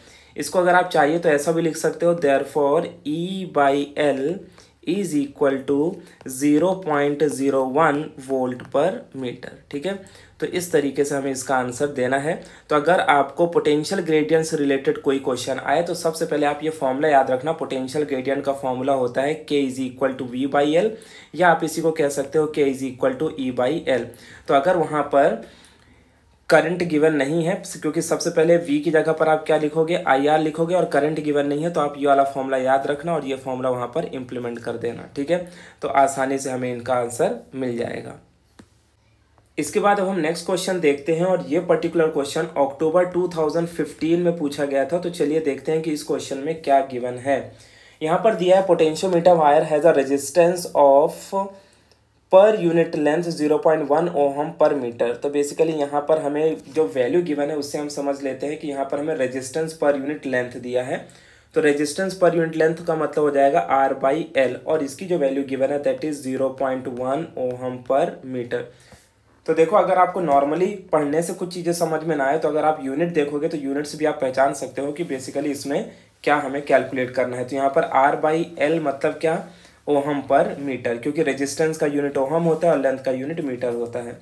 इसको अगर आप चाहिए तो ऐसा भी लिख सकते हो, therefore E by L is equal to 0.01 volt per metre, ठीक है। तो इस तरीके से हमें इसका आंसर देना है। तो अगर आपको पोटेंशियल ग्रेडियंट से रिलेटेड कोई क्वेश्चन आए तो सबसे पहले आप ये फॉर्मूला याद रखना, पोटेंशियल ग्रेडियंट का फॉर्मूला होता है K is equal to V by L, या आप इसी को कह सकते हो K is equal to E by L. तो अगर वहाँ पर करंट गिवन नहीं है, क्योंकि सबसे पहले V की जगह पर आप क्या लिखोगे IR लिखोगे, और करंट गिवन नहीं है तो आप ये वाला फॉर्मूला याद रखना और ये फॉर्मूला वहाँ पर इम्प्लीमेंट कर देना, ठीक है। तो आसानी से हमें इनका आंसर मिल जाएगा। इसके बाद अब हम नेक्स्ट क्वेश्चन देखते हैं, और ये पर्टिकुलर क्वेश्चन अक्टूबर 2015 में पूछा गया था। तो चलिए देखते हैं कि इस क्वेश्चन में क्या गिवन है। यहाँ पर दिया है potentiometer wire has a resistance of per unit length 0.1 ohm per metre. तो बेसिकली यहाँ पर हमें जो वैल्यू गिवन है उससे हम समझ लेते हैं कि यहाँ पर हमें रेजिस्टेंस पर यूनिट लेंथ दिया है। तो रेजिस्टेंस पर यूनिट लेंथ का मतलब हो जाएगा R बाई एल, और इसकी जो वैल्यू गिवन है that is 0.1 ohm per metre. तो देखो अगर आपको नॉर्मली पढ़ने से कुछ चीज़ें समझ में ना आए तो अगर आप यूनिट देखोगे तो यूनिट से भी आप पहचान सकते हो कि बेसिकली इसमें क्या हमें कैलकुलेट करना है। तो यहाँ पर R बाई एल मतलब क्या, ओहम पर मीटर, क्योंकि रेजिस्टेंस का यूनिट ओहम होता है और लेंथ का यूनिट मीटर होता है।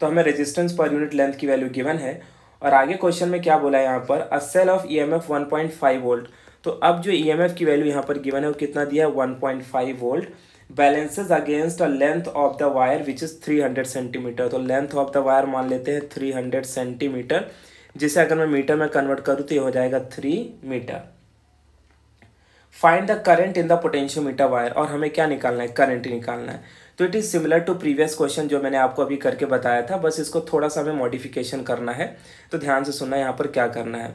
तो हमें रेजिस्टेंस पर यूनिट लेंथ की वैल्यू गिवन है। और आगे क्वेश्चन में क्या बोला है, यहाँ पर a cell of EMF 1.5 volt. तो अब जो EMF की वैल्यू यहाँ पर गिवन है वो कितना दिया है 1.5 volt balances against a length of the wire which is 300 centimetre. तो लेंथ ऑफ द वायर मान लेते हैं 300 सेंटीमीटर, जिसे अगर मैं मीटर में कन्वर्ट करूँ तो ये हो जाएगा 3 metre. Find the current in the potentiometer wire, और हमें क्या निकालना है, करंट निकालना है। तो it is similar to previous question जो मैंने आपको अभी करके बताया था, बस इसको थोड़ा सा हमें मॉडिफिकेशन करना है। तो ध्यान से सुनना यहाँ पर क्या करना है।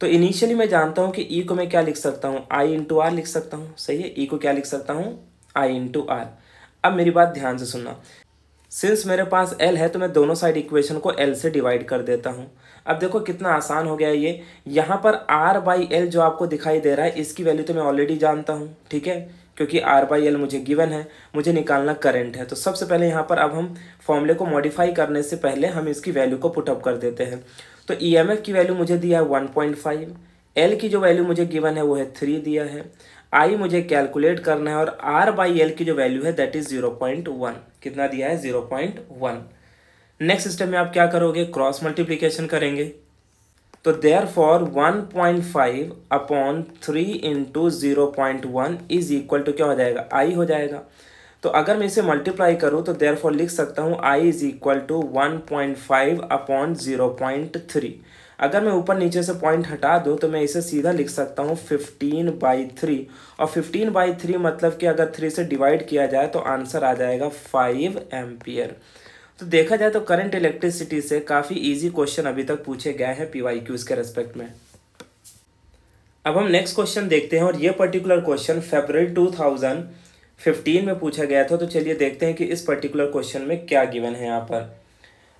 तो इनिशियली मैं जानता हूँ कि E को मैं क्या लिख सकता हूँ I इंटू आर लिख सकता हूँ, सही है। E को क्या लिख सकता हूँ I इंटू आर। अब मेरी बात ध्यान से सुनना, सिंस मेरे पास L है तो मैं दोनों साइड इक्वेशन को L से डिवाइड कर देता हूँ। अब देखो कितना आसान हो गया है ये। यहाँ पर R बाई एल जो आपको दिखाई दे रहा है इसकी वैल्यू तो मैं ऑलरेडी जानता हूँ, ठीक है, क्योंकि R बाई एल मुझे गिवन है, मुझे निकालना करंट है। तो सबसे पहले यहाँ पर अब हम फॉर्मूले को मॉडिफाई करने से पहले हम इसकी वैल्यू को पुटअप कर देते हैं। तो EMF की वैल्यू मुझे दिया है 1.5, L की जो वैल्यू मुझे गिवन है वो है 3 दिया है, I मुझे कैलकुलेट करना है और R बाई एल की जो वैल्यू है दैट इज़ 0.1, कितना दिया है 0.1। नेक्स्ट सिस्टम में आप क्या करोगे, क्रॉस मल्टीप्लीकेशन करेंगे। तो therefore 1.5 upon 3 into 0.1 is equal to क्या हो जाएगा, I हो जाएगा। तो अगर मैं इसे मल्टीप्लाई करूँ तो देयर फॉर लिख सकता हूँ I is equal to 1.5 upon 0.3। अगर मैं ऊपर नीचे से पॉइंट हटा दूँ तो मैं इसे सीधा लिख सकता हूँ 15/3, और 15/3 मतलब कि अगर 3 से डिवाइड किया जाए तो आंसर आ जाएगा 5 एम्पियर। तो देखा जाए तो करंट इलेक्ट्रिसिटी से काफ़ी इजी क्वेश्चन अभी तक पूछे गए हैं PYQs के रेस्पेक्ट में। अब हम नेक्स्ट क्वेश्चन देखते हैं और ये पर्टिकुलर क्वेश्चन फरवरी 2015 में पूछा गया था। तो चलिए देखते हैं कि इस पर्टिकुलर क्वेश्चन में क्या गिवन है। यहाँ पर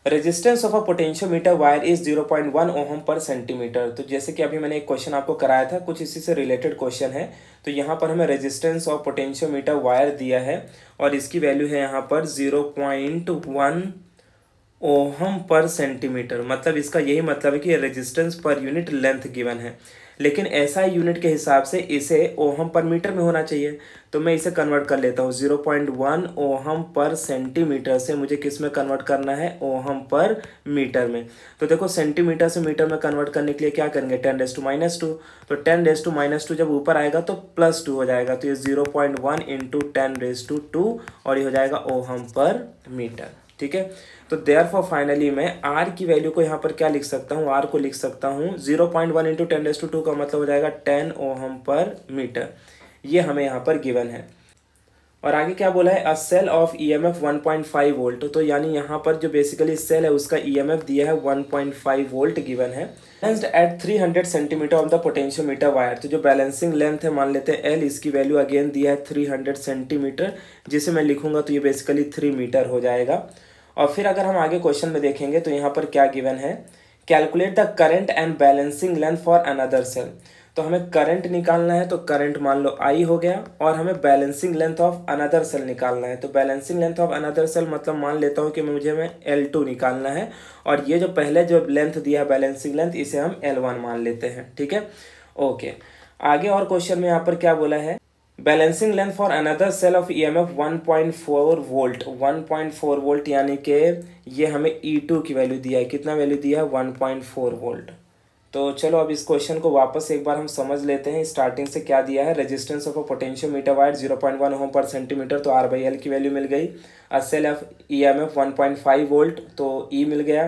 resistance of a potentiometer wire is 0.1 ohm per centimetre. तो जैसे कि अभी मैंने एक क्वेश्चन आपको कराया था, कुछ इसी से रिलेटेड क्वेश्चन है। तो यहाँ पर हमें रेजिस्टेंस ऑफ पोटेंशियोमीटर वायर दिया है और इसकी वैल्यू है यहाँ पर 0.1 ओहम पर सेंटीमीटर। मतलब इसका यही मतलब है कि resistance per unit length given है, लेकिन एसआई यूनिट के हिसाब से इसे ओहम पर मीटर में होना चाहिए। तो मैं इसे कन्वर्ट कर लेता हूँ, 0.1 ओहम पर सेंटीमीटर से मुझे किस में कन्वर्ट करना है, ओहम पर मीटर में। तो देखो सेंटीमीटर से मीटर में कन्वर्ट करने के लिए क्या करेंगे, 10⁻⁻²। तो 10⁻⁻² जब ऊपर आएगा तो +2 हो जाएगा। तो ये 0.1 इंटू 10⁻² और ये हो जाएगा ओहम पर मीटर। ठीक है, तो देयरफॉर फाइनली मैं R की वैल्यू को यहाँ पर क्या लिख सकता हूँ, R को लिख सकता हूँ 0.1 इंटू 10⁻² का मतलब हो जाएगा 10 ओहम पर मीटर। ये हमें यहाँ पर गिवन है। और आगे क्या बोला है, a cell of EMF 1.5 volt. तो यानी यहाँ पर जो बेसिकली सेल है उसका EMF दिया है 1.5 वोल्ट गिवन है, balanced at 300 centimetre of the potentiometer wire. तो जो बैलेंसिंग लेंथ है मान लेते हैं L, इसकी वैल्यू अगेन दिया है 300 सेंटीमीटर, जिसे मैं लिखूँगा तो ये बेसिकली 3 मीटर हो जाएगा। और फिर अगर हम आगे क्वेश्चन में देखेंगे तो यहाँ पर क्या गिवन है, calculate the current and balancing length for another cell. तो हमें करंट निकालना है, तो करंट मान लो I हो गया, और हमें balancing length of another cell निकालना है। तो balancing length of another cell मतलब मान लेता हूँ कि मुझे L2 निकालना है, और ये जो पहले जो लेंथ दिया है बैलेंसिंग लेंथ इसे हम L1 मान लेते हैं। ठीक है, ओके। आगे और क्वेश्चन में यहाँ पर क्या बोला है, balancing length for another cell of EMF 1.4 volt, यानी कि ये हमें E2 की वैल्यू दिया है। कितना वैल्यू दिया है, 1.4 वोल्ट। तो चलो अब इस क्वेश्चन को वापस एक बार हम समझ लेते हैं। स्टार्टिंग से क्या दिया है, resistance of a potentiometer wire 0.1 ohm per centimetre, तो R बाई एल की वैल्यू मिल गई। A cell of EMF 1.5 volt, तो E मिल गया।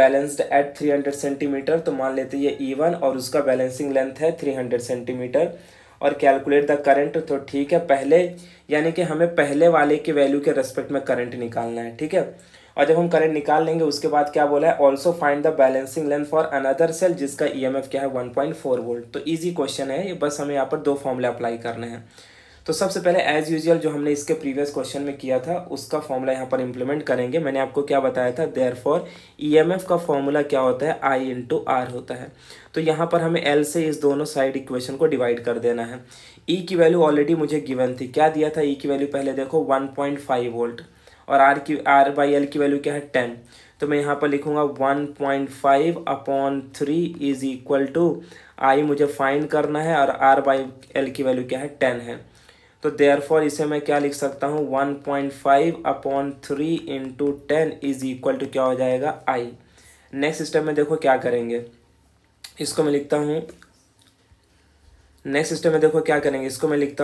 बैलेंस्ड एट 300 सेंटीमीटर, तो मान लेते ये E1 और उसका बैलेंसिंग लेंथ है 300 सेंटीमीटर। और कैलकुलेट द करंट, तो ठीक है पहले यानी कि हमें पहले वाले की वैल्यू के रेस्पेक्ट में करंट निकालना है। ठीक है, और जब हम करंट निकाल लेंगे उसके बाद क्या बोला है, also find the balancing length for another cell जिसका EMF क्या है 1.4 वोल्ट। तो ईजी क्वेश्चन है ये, बस हमें यहाँ पर 2 फॉर्मूले अप्लाई करने हैं। तो सबसे पहले एज यूजुअल जो हमने इसके प्रीवियस क्वेश्चन में किया था उसका फॉर्मूला यहाँ पर इम्प्लीमेंट करेंगे। मैंने आपको क्या बताया था, देयरफॉर EMF का फॉर्मूला क्या होता है, I इंटू R होता है। तो यहाँ पर हमें L से इस दोनों साइड इक्वेशन को डिवाइड कर देना है। E की वैल्यू ऑलरेडी मुझे गिवन थी, क्या दिया था E की वैल्यू पहले देखो 1.5 वोल्ट, और R बाई L की वैल्यू क्या है 10। तो मैं यहाँ पर लिखूँगा 1.5 upon 3 is equal to I मुझे फाइंड करना है और R बाई L की वैल्यू क्या है 10 है। तो देयरफॉर इसे मैं क्या लिख सकता हूँ, 1.5 upon 3 into 10 is equal to क्या हो जाएगा I। नेक्स्ट सिस्टम में देखो क्या करेंगे, इसको मैं लिखता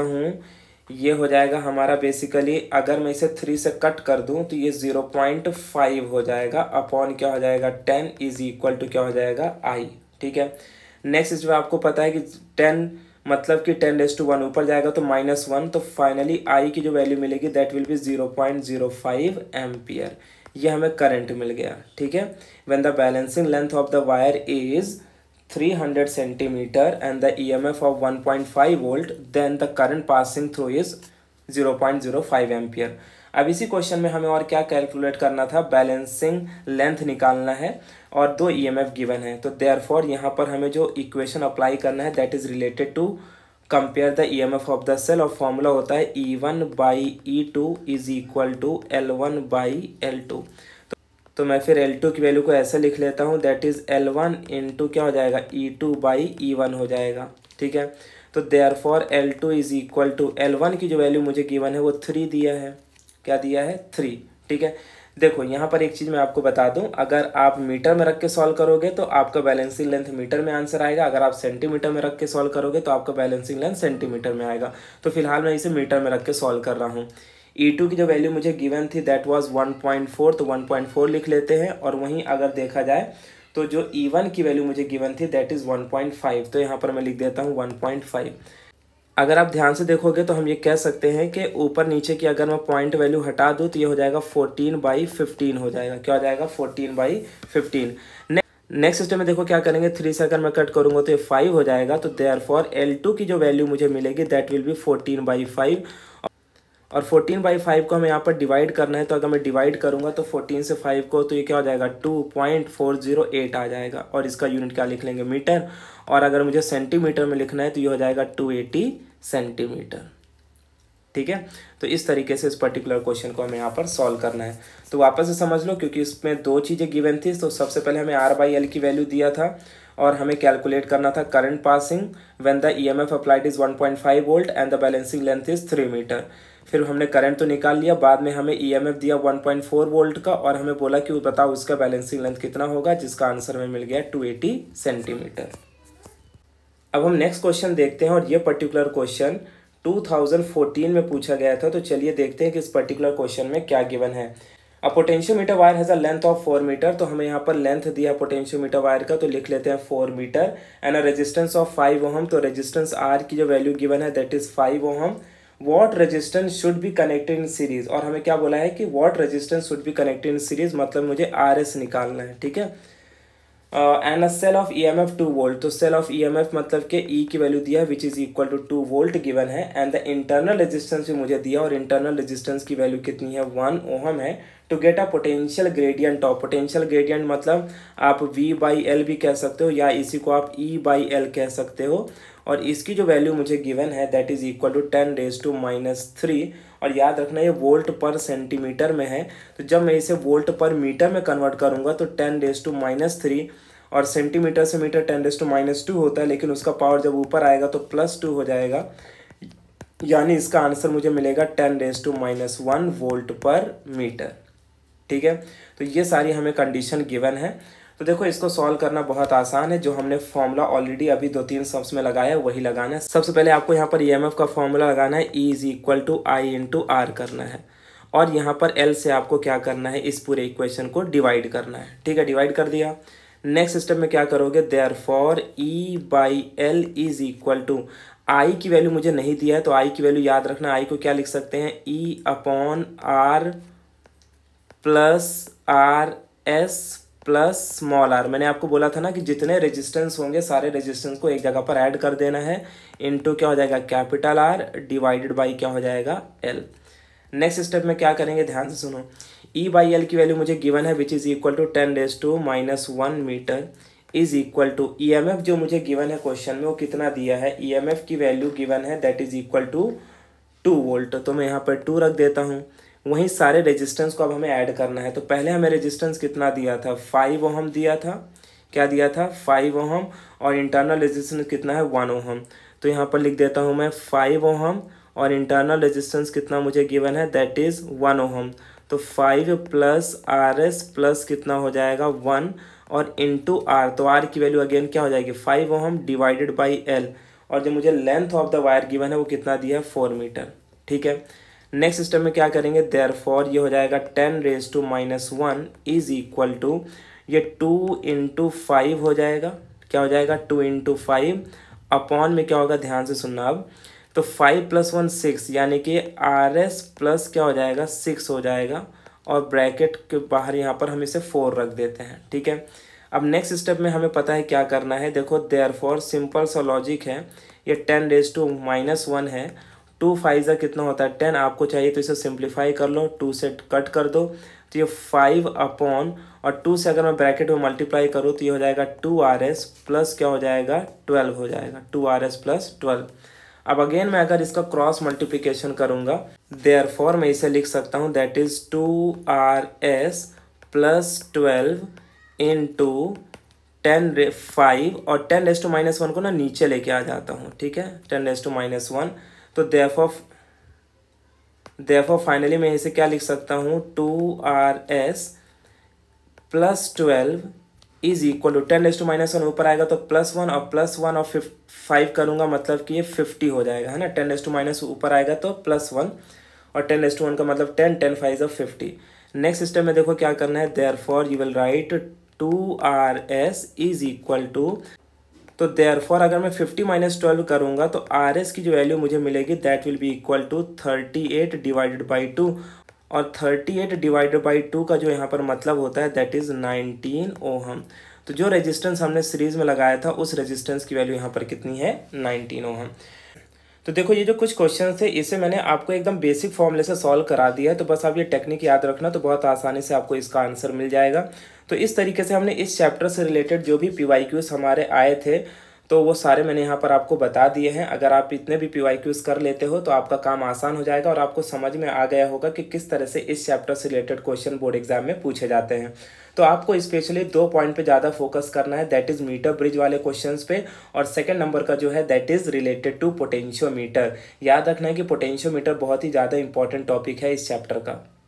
हूँ ये हो जाएगा हमारा बेसिकली, अगर मैं इसे 3 से कट कर दूँ तो ये 0.5 हो जाएगा अपॉन क्या हो जाएगा 10 इज इक्वल टू क्या हो जाएगा I। ठीक है, नेक्स्ट सिस्टम आपको पता है कि 10 मतलब कि 10⁻1 ऊपर जाएगा तो -1, तो फाइनली I की जो वैल्यू मिलेगी दैट विल बी 0.05 एम्पियर। ये हमें करंट मिल गया। ठीक है, when the balancing length of the wire is 300 centimetre and the EMF of 1.5 volt then the current passing through is 0.05 ampere. अब इसी क्वेश्चन में हमें और क्या कैलकुलेट करना था, बैलेंसिंग लेंथ निकालना है और 2 EMF गिवन है। तो देयरफॉर यहाँ पर हमें जो इक्वेशन अप्लाई करना है that is related to compare the EMF of the cell और फॉर्मूला होता है E1 by E2 is equal to L1 by L2। तो मैं फिर L2 की वैल्यू को ऐसे लिख लेता हूँ, दैट इज़ L1 इंटू क्या हो जाएगा E2 बाई E1 हो जाएगा। ठीक है, तो therefore L2 is equal to L1 की जो वैल्यू मुझे गिवन है वो 3 दिया है, क्या दिया है 3। ठीक है, देखो यहाँ पर एक चीज़ मैं आपको बता दूँ, अगर आप मीटर में रख के सॉल्व करोगे तो आपका बैलेंसिंग लेंथ मीटर में आंसर आएगा, अगर आप सेंटीमीटर में रख के सॉल्व करोगे तो आपका बैलेंसिंग लेंथ सेंटीमीटर में आएगा। तो फिलहाल मैं इसे मीटर में रख के सॉल्व कर रहा हूँ। E2 की जो वैल्यू मुझे गिवन थी दैट वाज 1.4, तो 1.4 लिख लेते हैं। और वहीं अगर देखा जाए तो जो E1 की वैल्यू मुझे गिवन थी दैट इज़ 1.5, तो यहाँ पर मैं लिख देता हूँ 1.5। अगर आप ध्यान से देखोगे तो हम ये कह सकते हैं कि ऊपर नीचे की अगर मैं पॉइंट वैल्यू हटा दूँ तो ये हो जाएगा 14/15 हो जाएगा, क्या हो जाएगा 14/15। नेक्स्ट स्टेप में देखो क्या करेंगे, 3 से अगर मैं कट करूँगा तो ये 5 हो जाएगा। तो देयरफॉर L2 की जो वैल्यू मुझे मिलेगी दैट विल बी 14/5, और 14/5 को हमें यहाँ पर डिवाइड करना है। तो अगर मैं डिवाइड करूँगा तो 14 से 5 को, तो ये क्या हो जाएगा 2.408 आ जाएगा, और इसका यूनिट क्या लिख लेंगे मीटर। और अगर मुझे सेंटीमीटर में लिखना है तो ये हो जाएगा 280 सेंटीमीटर। ठीक है, तो इस तरीके से इस पर्टिकुलर क्वेश्चन को हमें यहाँ पर सॉल्व करना है। तो वापस से समझ लो, क्योंकि इसमें 2 चीज़ें गिवन थी। तो सबसे पहले हमें R बाई L की वैल्यू दिया था और हमें कैलकुलेट करना था current passing when the EMF applied is 1.5 volt and the balancing length is 3 metre. फिर हमने करंट तो निकाल लिया, बाद में हमें ईएमएफ दिया 1.4 वोल्ट का और हमें बोला कि बताओ उसका बैलेंसिंग लेंथ कितना होगा, जिसका आंसर हमें मिल गया 280 सेंटीमीटर। अब हम नेक्स्ट क्वेश्चन देखते हैं, और ये पर्टिकुलर क्वेश्चन 2014 में पूछा गया था। तो चलिए देखते हैं कि इस पर्टिकुलर क्वेश्चन में क्या गिवन है। A potentiometer wire has a length of 4 metre, तो हमें यहाँ पर लेंथ दिया पोटेंशियोमीटर वायर का, तो लिख लेते हैं 4 metre. And a resistance of 5 ohm, तो रेजिस्टेंस आर की जो वैल्यू गिवन है that is 5 ohm. What resistance should be connected in series, और हमें क्या बोला है कि what resistance should be connected in series, मतलब मुझे RS निकालना है। ठीक है, and a cell of EMF 2 volt, तो सेल ऑफ EMF मतलब के E की वैल्यू दिया है which is equal to 2 volt given है। एंड द इंटरनल रेजिस्टेंस भी मुझे दिया, और इंटरनल रेजिस्टेंस की वैल्यू कितनी है 1 ओहम है। To get a potential gradient of, potential gradient मतलब आप V बाई L भी कह सकते हो या इसी को आप E बाई L कह सकते हो, और इसकी जो वैल्यू मुझे गिवन है दैट इज़ इक्वल टू 10⁻³ और याद रखना ये वोल्ट पर सेंटीमीटर में है। तो जब मैं इसे वोल्ट पर मीटर में कन्वर्ट करूँगा तो 10⁻³ और सेंटीमीटर से मीटर 10⁻² होता है, लेकिन उसका पावर जब ऊपर आएगा तो +2 हो जाएगा, यानी इसका आंसर मुझे मिलेगा 10⁻⁻1 वोल्ट पर मीटर। ठीक है, तो ये सारी हमें कंडीशन गिवन है। तो देखो इसको सॉल्व करना बहुत आसान है, जो हमने फॉर्मूला ऑलरेडी अभी 2-3 सब्स में लगाया है वही लगाना है। सबसे पहले आपको यहाँ पर ईएमएफ का फॉर्मूला लगाना है, E is equal to I into R करना है, और यहाँ पर एल से आपको क्या करना है इस पूरे इक्वेशन को डिवाइड करना है। ठीक है, डिवाइड कर दिया। नेक्स्ट स्टेप में क्या करोगे, therefore E by L is equal to, I की वैल्यू मुझे नहीं दिया है तो आई की वैल्यू याद रखना, आई को क्या लिख सकते हैं E upon R plus R S plus small R. मैंने आपको बोला था ना कि जितने रेजिस्टेंस होंगे सारे रेजिस्टेंस को एक जगह पर ऐड कर देना है, इनटू क्या हो जाएगा कैपिटल आर डिवाइडेड बाय क्या हो जाएगा एल। नेक्स्ट स्टेप में क्या करेंगे, ध्यान से सुनो, ई बाई एल की वैल्यू मुझे गिवन है which is equal to 10⁻⁻1 metre is equal to E M F जो मुझे गिवन है क्वेश्चन में वो कितना दिया है, ई एम एफ की वैल्यू गिवन है that is equal to 2 volt, तो मैं यहाँ पर 2 रख देता हूँ। वहीं सारे रेजिस्टेंस को अब हमें ऐड करना है। तो पहले हमें रेजिस्टेंस कितना दिया था 5 ओहम दिया था, क्या दिया था 5 ओहम, और इंटरनल रेजिस्टेंस कितना है 1 ओहम, तो यहाँ पर लिख देता हूँ मैं 5 ओहम और इंटरनल रेजिस्टेंस कितना मुझे गिवन है दैट इज़ 1 ओहम, तो 5 प्लस RS प्लस कितना हो जाएगा 1 और इंटू आर, तो आर की वैल्यू अगेन क्या हो जाएगी 5 ओहम डिवाइडेड बाई एल, और जो मुझे length of the wire given है वो कितना दिया है 4 मीटर। ठीक है, नेक्स्ट स्टेप में क्या करेंगे, देयरफॉर ये हो जाएगा 10⁻⁻1 इज इक्वल टू ये 2 × 5 हो जाएगा, क्या हो जाएगा 2 × 5 अपॉन में क्या होगा, ध्यान से सुनना अब, तो 5 + 1 6 यानी कि RS प्लस क्या हो जाएगा 6 हो जाएगा, और ब्रैकेट के बाहर यहाँ पर हम इसे 4 रख देते हैं। ठीक है, अब नेक्स्ट स्टेप में हमें पता है क्या करना है। देखो देयरफॉर सिंपल सा लॉजिक है, ये 10⁻⁻1 है, 2 × 5 का कितना होता है 10, आपको चाहिए तो इसे सिंप्लीफाई कर लो, 2 से कट कर दो तो ये 5 अपॉन, और 2 से अगर मैं ब्रैकेट में मल्टीप्लाई करूँ तो ये हो जाएगा 2 RS प्लस क्या हो जाएगा 12 हो जाएगा, 2 RS प्लस 12। अब अगेन मैं अगर इसका क्रॉस मल्टीप्लिकेशन करूँगा, देयरफॉर मैं इसे लिख सकता हूँ that is 2RS plus 12 into 10⁵ और 10⁻⁻⁴ को ना नीचे लेके आ जाता हूँ, ठीक है, 10⁻⁻⁴। तो देयरफॉर फाइनली मैं इसे क्या लिख सकता हूँ, 2RS plus 12 is equal to 10⁻⁻⁴, ऊपर आएगा तो +1 और +1 और 5 करूँगा मतलब कि ये 50 हो जाएगा, है ना। 10⁻⁻ ऊपर आएगा तो +1 और 10⁻⁻ का मतलब 10, 10⁻⁵ 50। नेक्स्ट स्टेप में देखो क्या करना है, therefore you will write 2RS is equal to, तो देयरफॉर अगर मैं 50 - 12 करूँगा तो RS की जो वैल्यू मुझे मिलेगी that will be equal to 38 divided by 2 और 38 डिवाइडेड बाई 2 का जो यहाँ पर मतलब होता है दैट इज़ 19 ओहम। तो जो रेजिस्टेंस हमने सीरीज़ में लगाया था उस रेजिस्टेंस की वैल्यू यहाँ पर कितनी है, 19 ओहम। तो देखो ये जो कुछ क्वेश्चन थे इसे मैंने आपको एकदम बेसिक फॉर्मूले से सॉल्व करा दिया है, तो बस आप ये टेक्निक याद रखना, तो बहुत आसानी से आपको इसका आंसर मिल जाएगा। तो इस तरीके से हमने इस चैप्टर से रिलेटेड जो भी PYQs हमारे आए थे तो वो सारे मैंने यहाँ पर आपको बता दिए हैं। अगर आप इतने भी PYQs कर लेते हो तो आपका काम आसान हो जाएगा और आपको समझ में आ गया होगा कि किस तरह से इस चैप्टर से रिलेटेड क्वेश्चन बोर्ड एग्जाम में पूछे जाते हैं। तो आपको स्पेशली 2 पॉइंट पे ज़्यादा फोकस करना है, दैट इज़ मीटर ब्रिज वाले क्वेश्चंस पे, और सेकंड नंबर का जो है that is related to potentiometer. याद रखना है कि पोटेंशियोमीटर बहुत ही ज़्यादा इंपॉर्टेंट टॉपिक है इस चैप्टर का।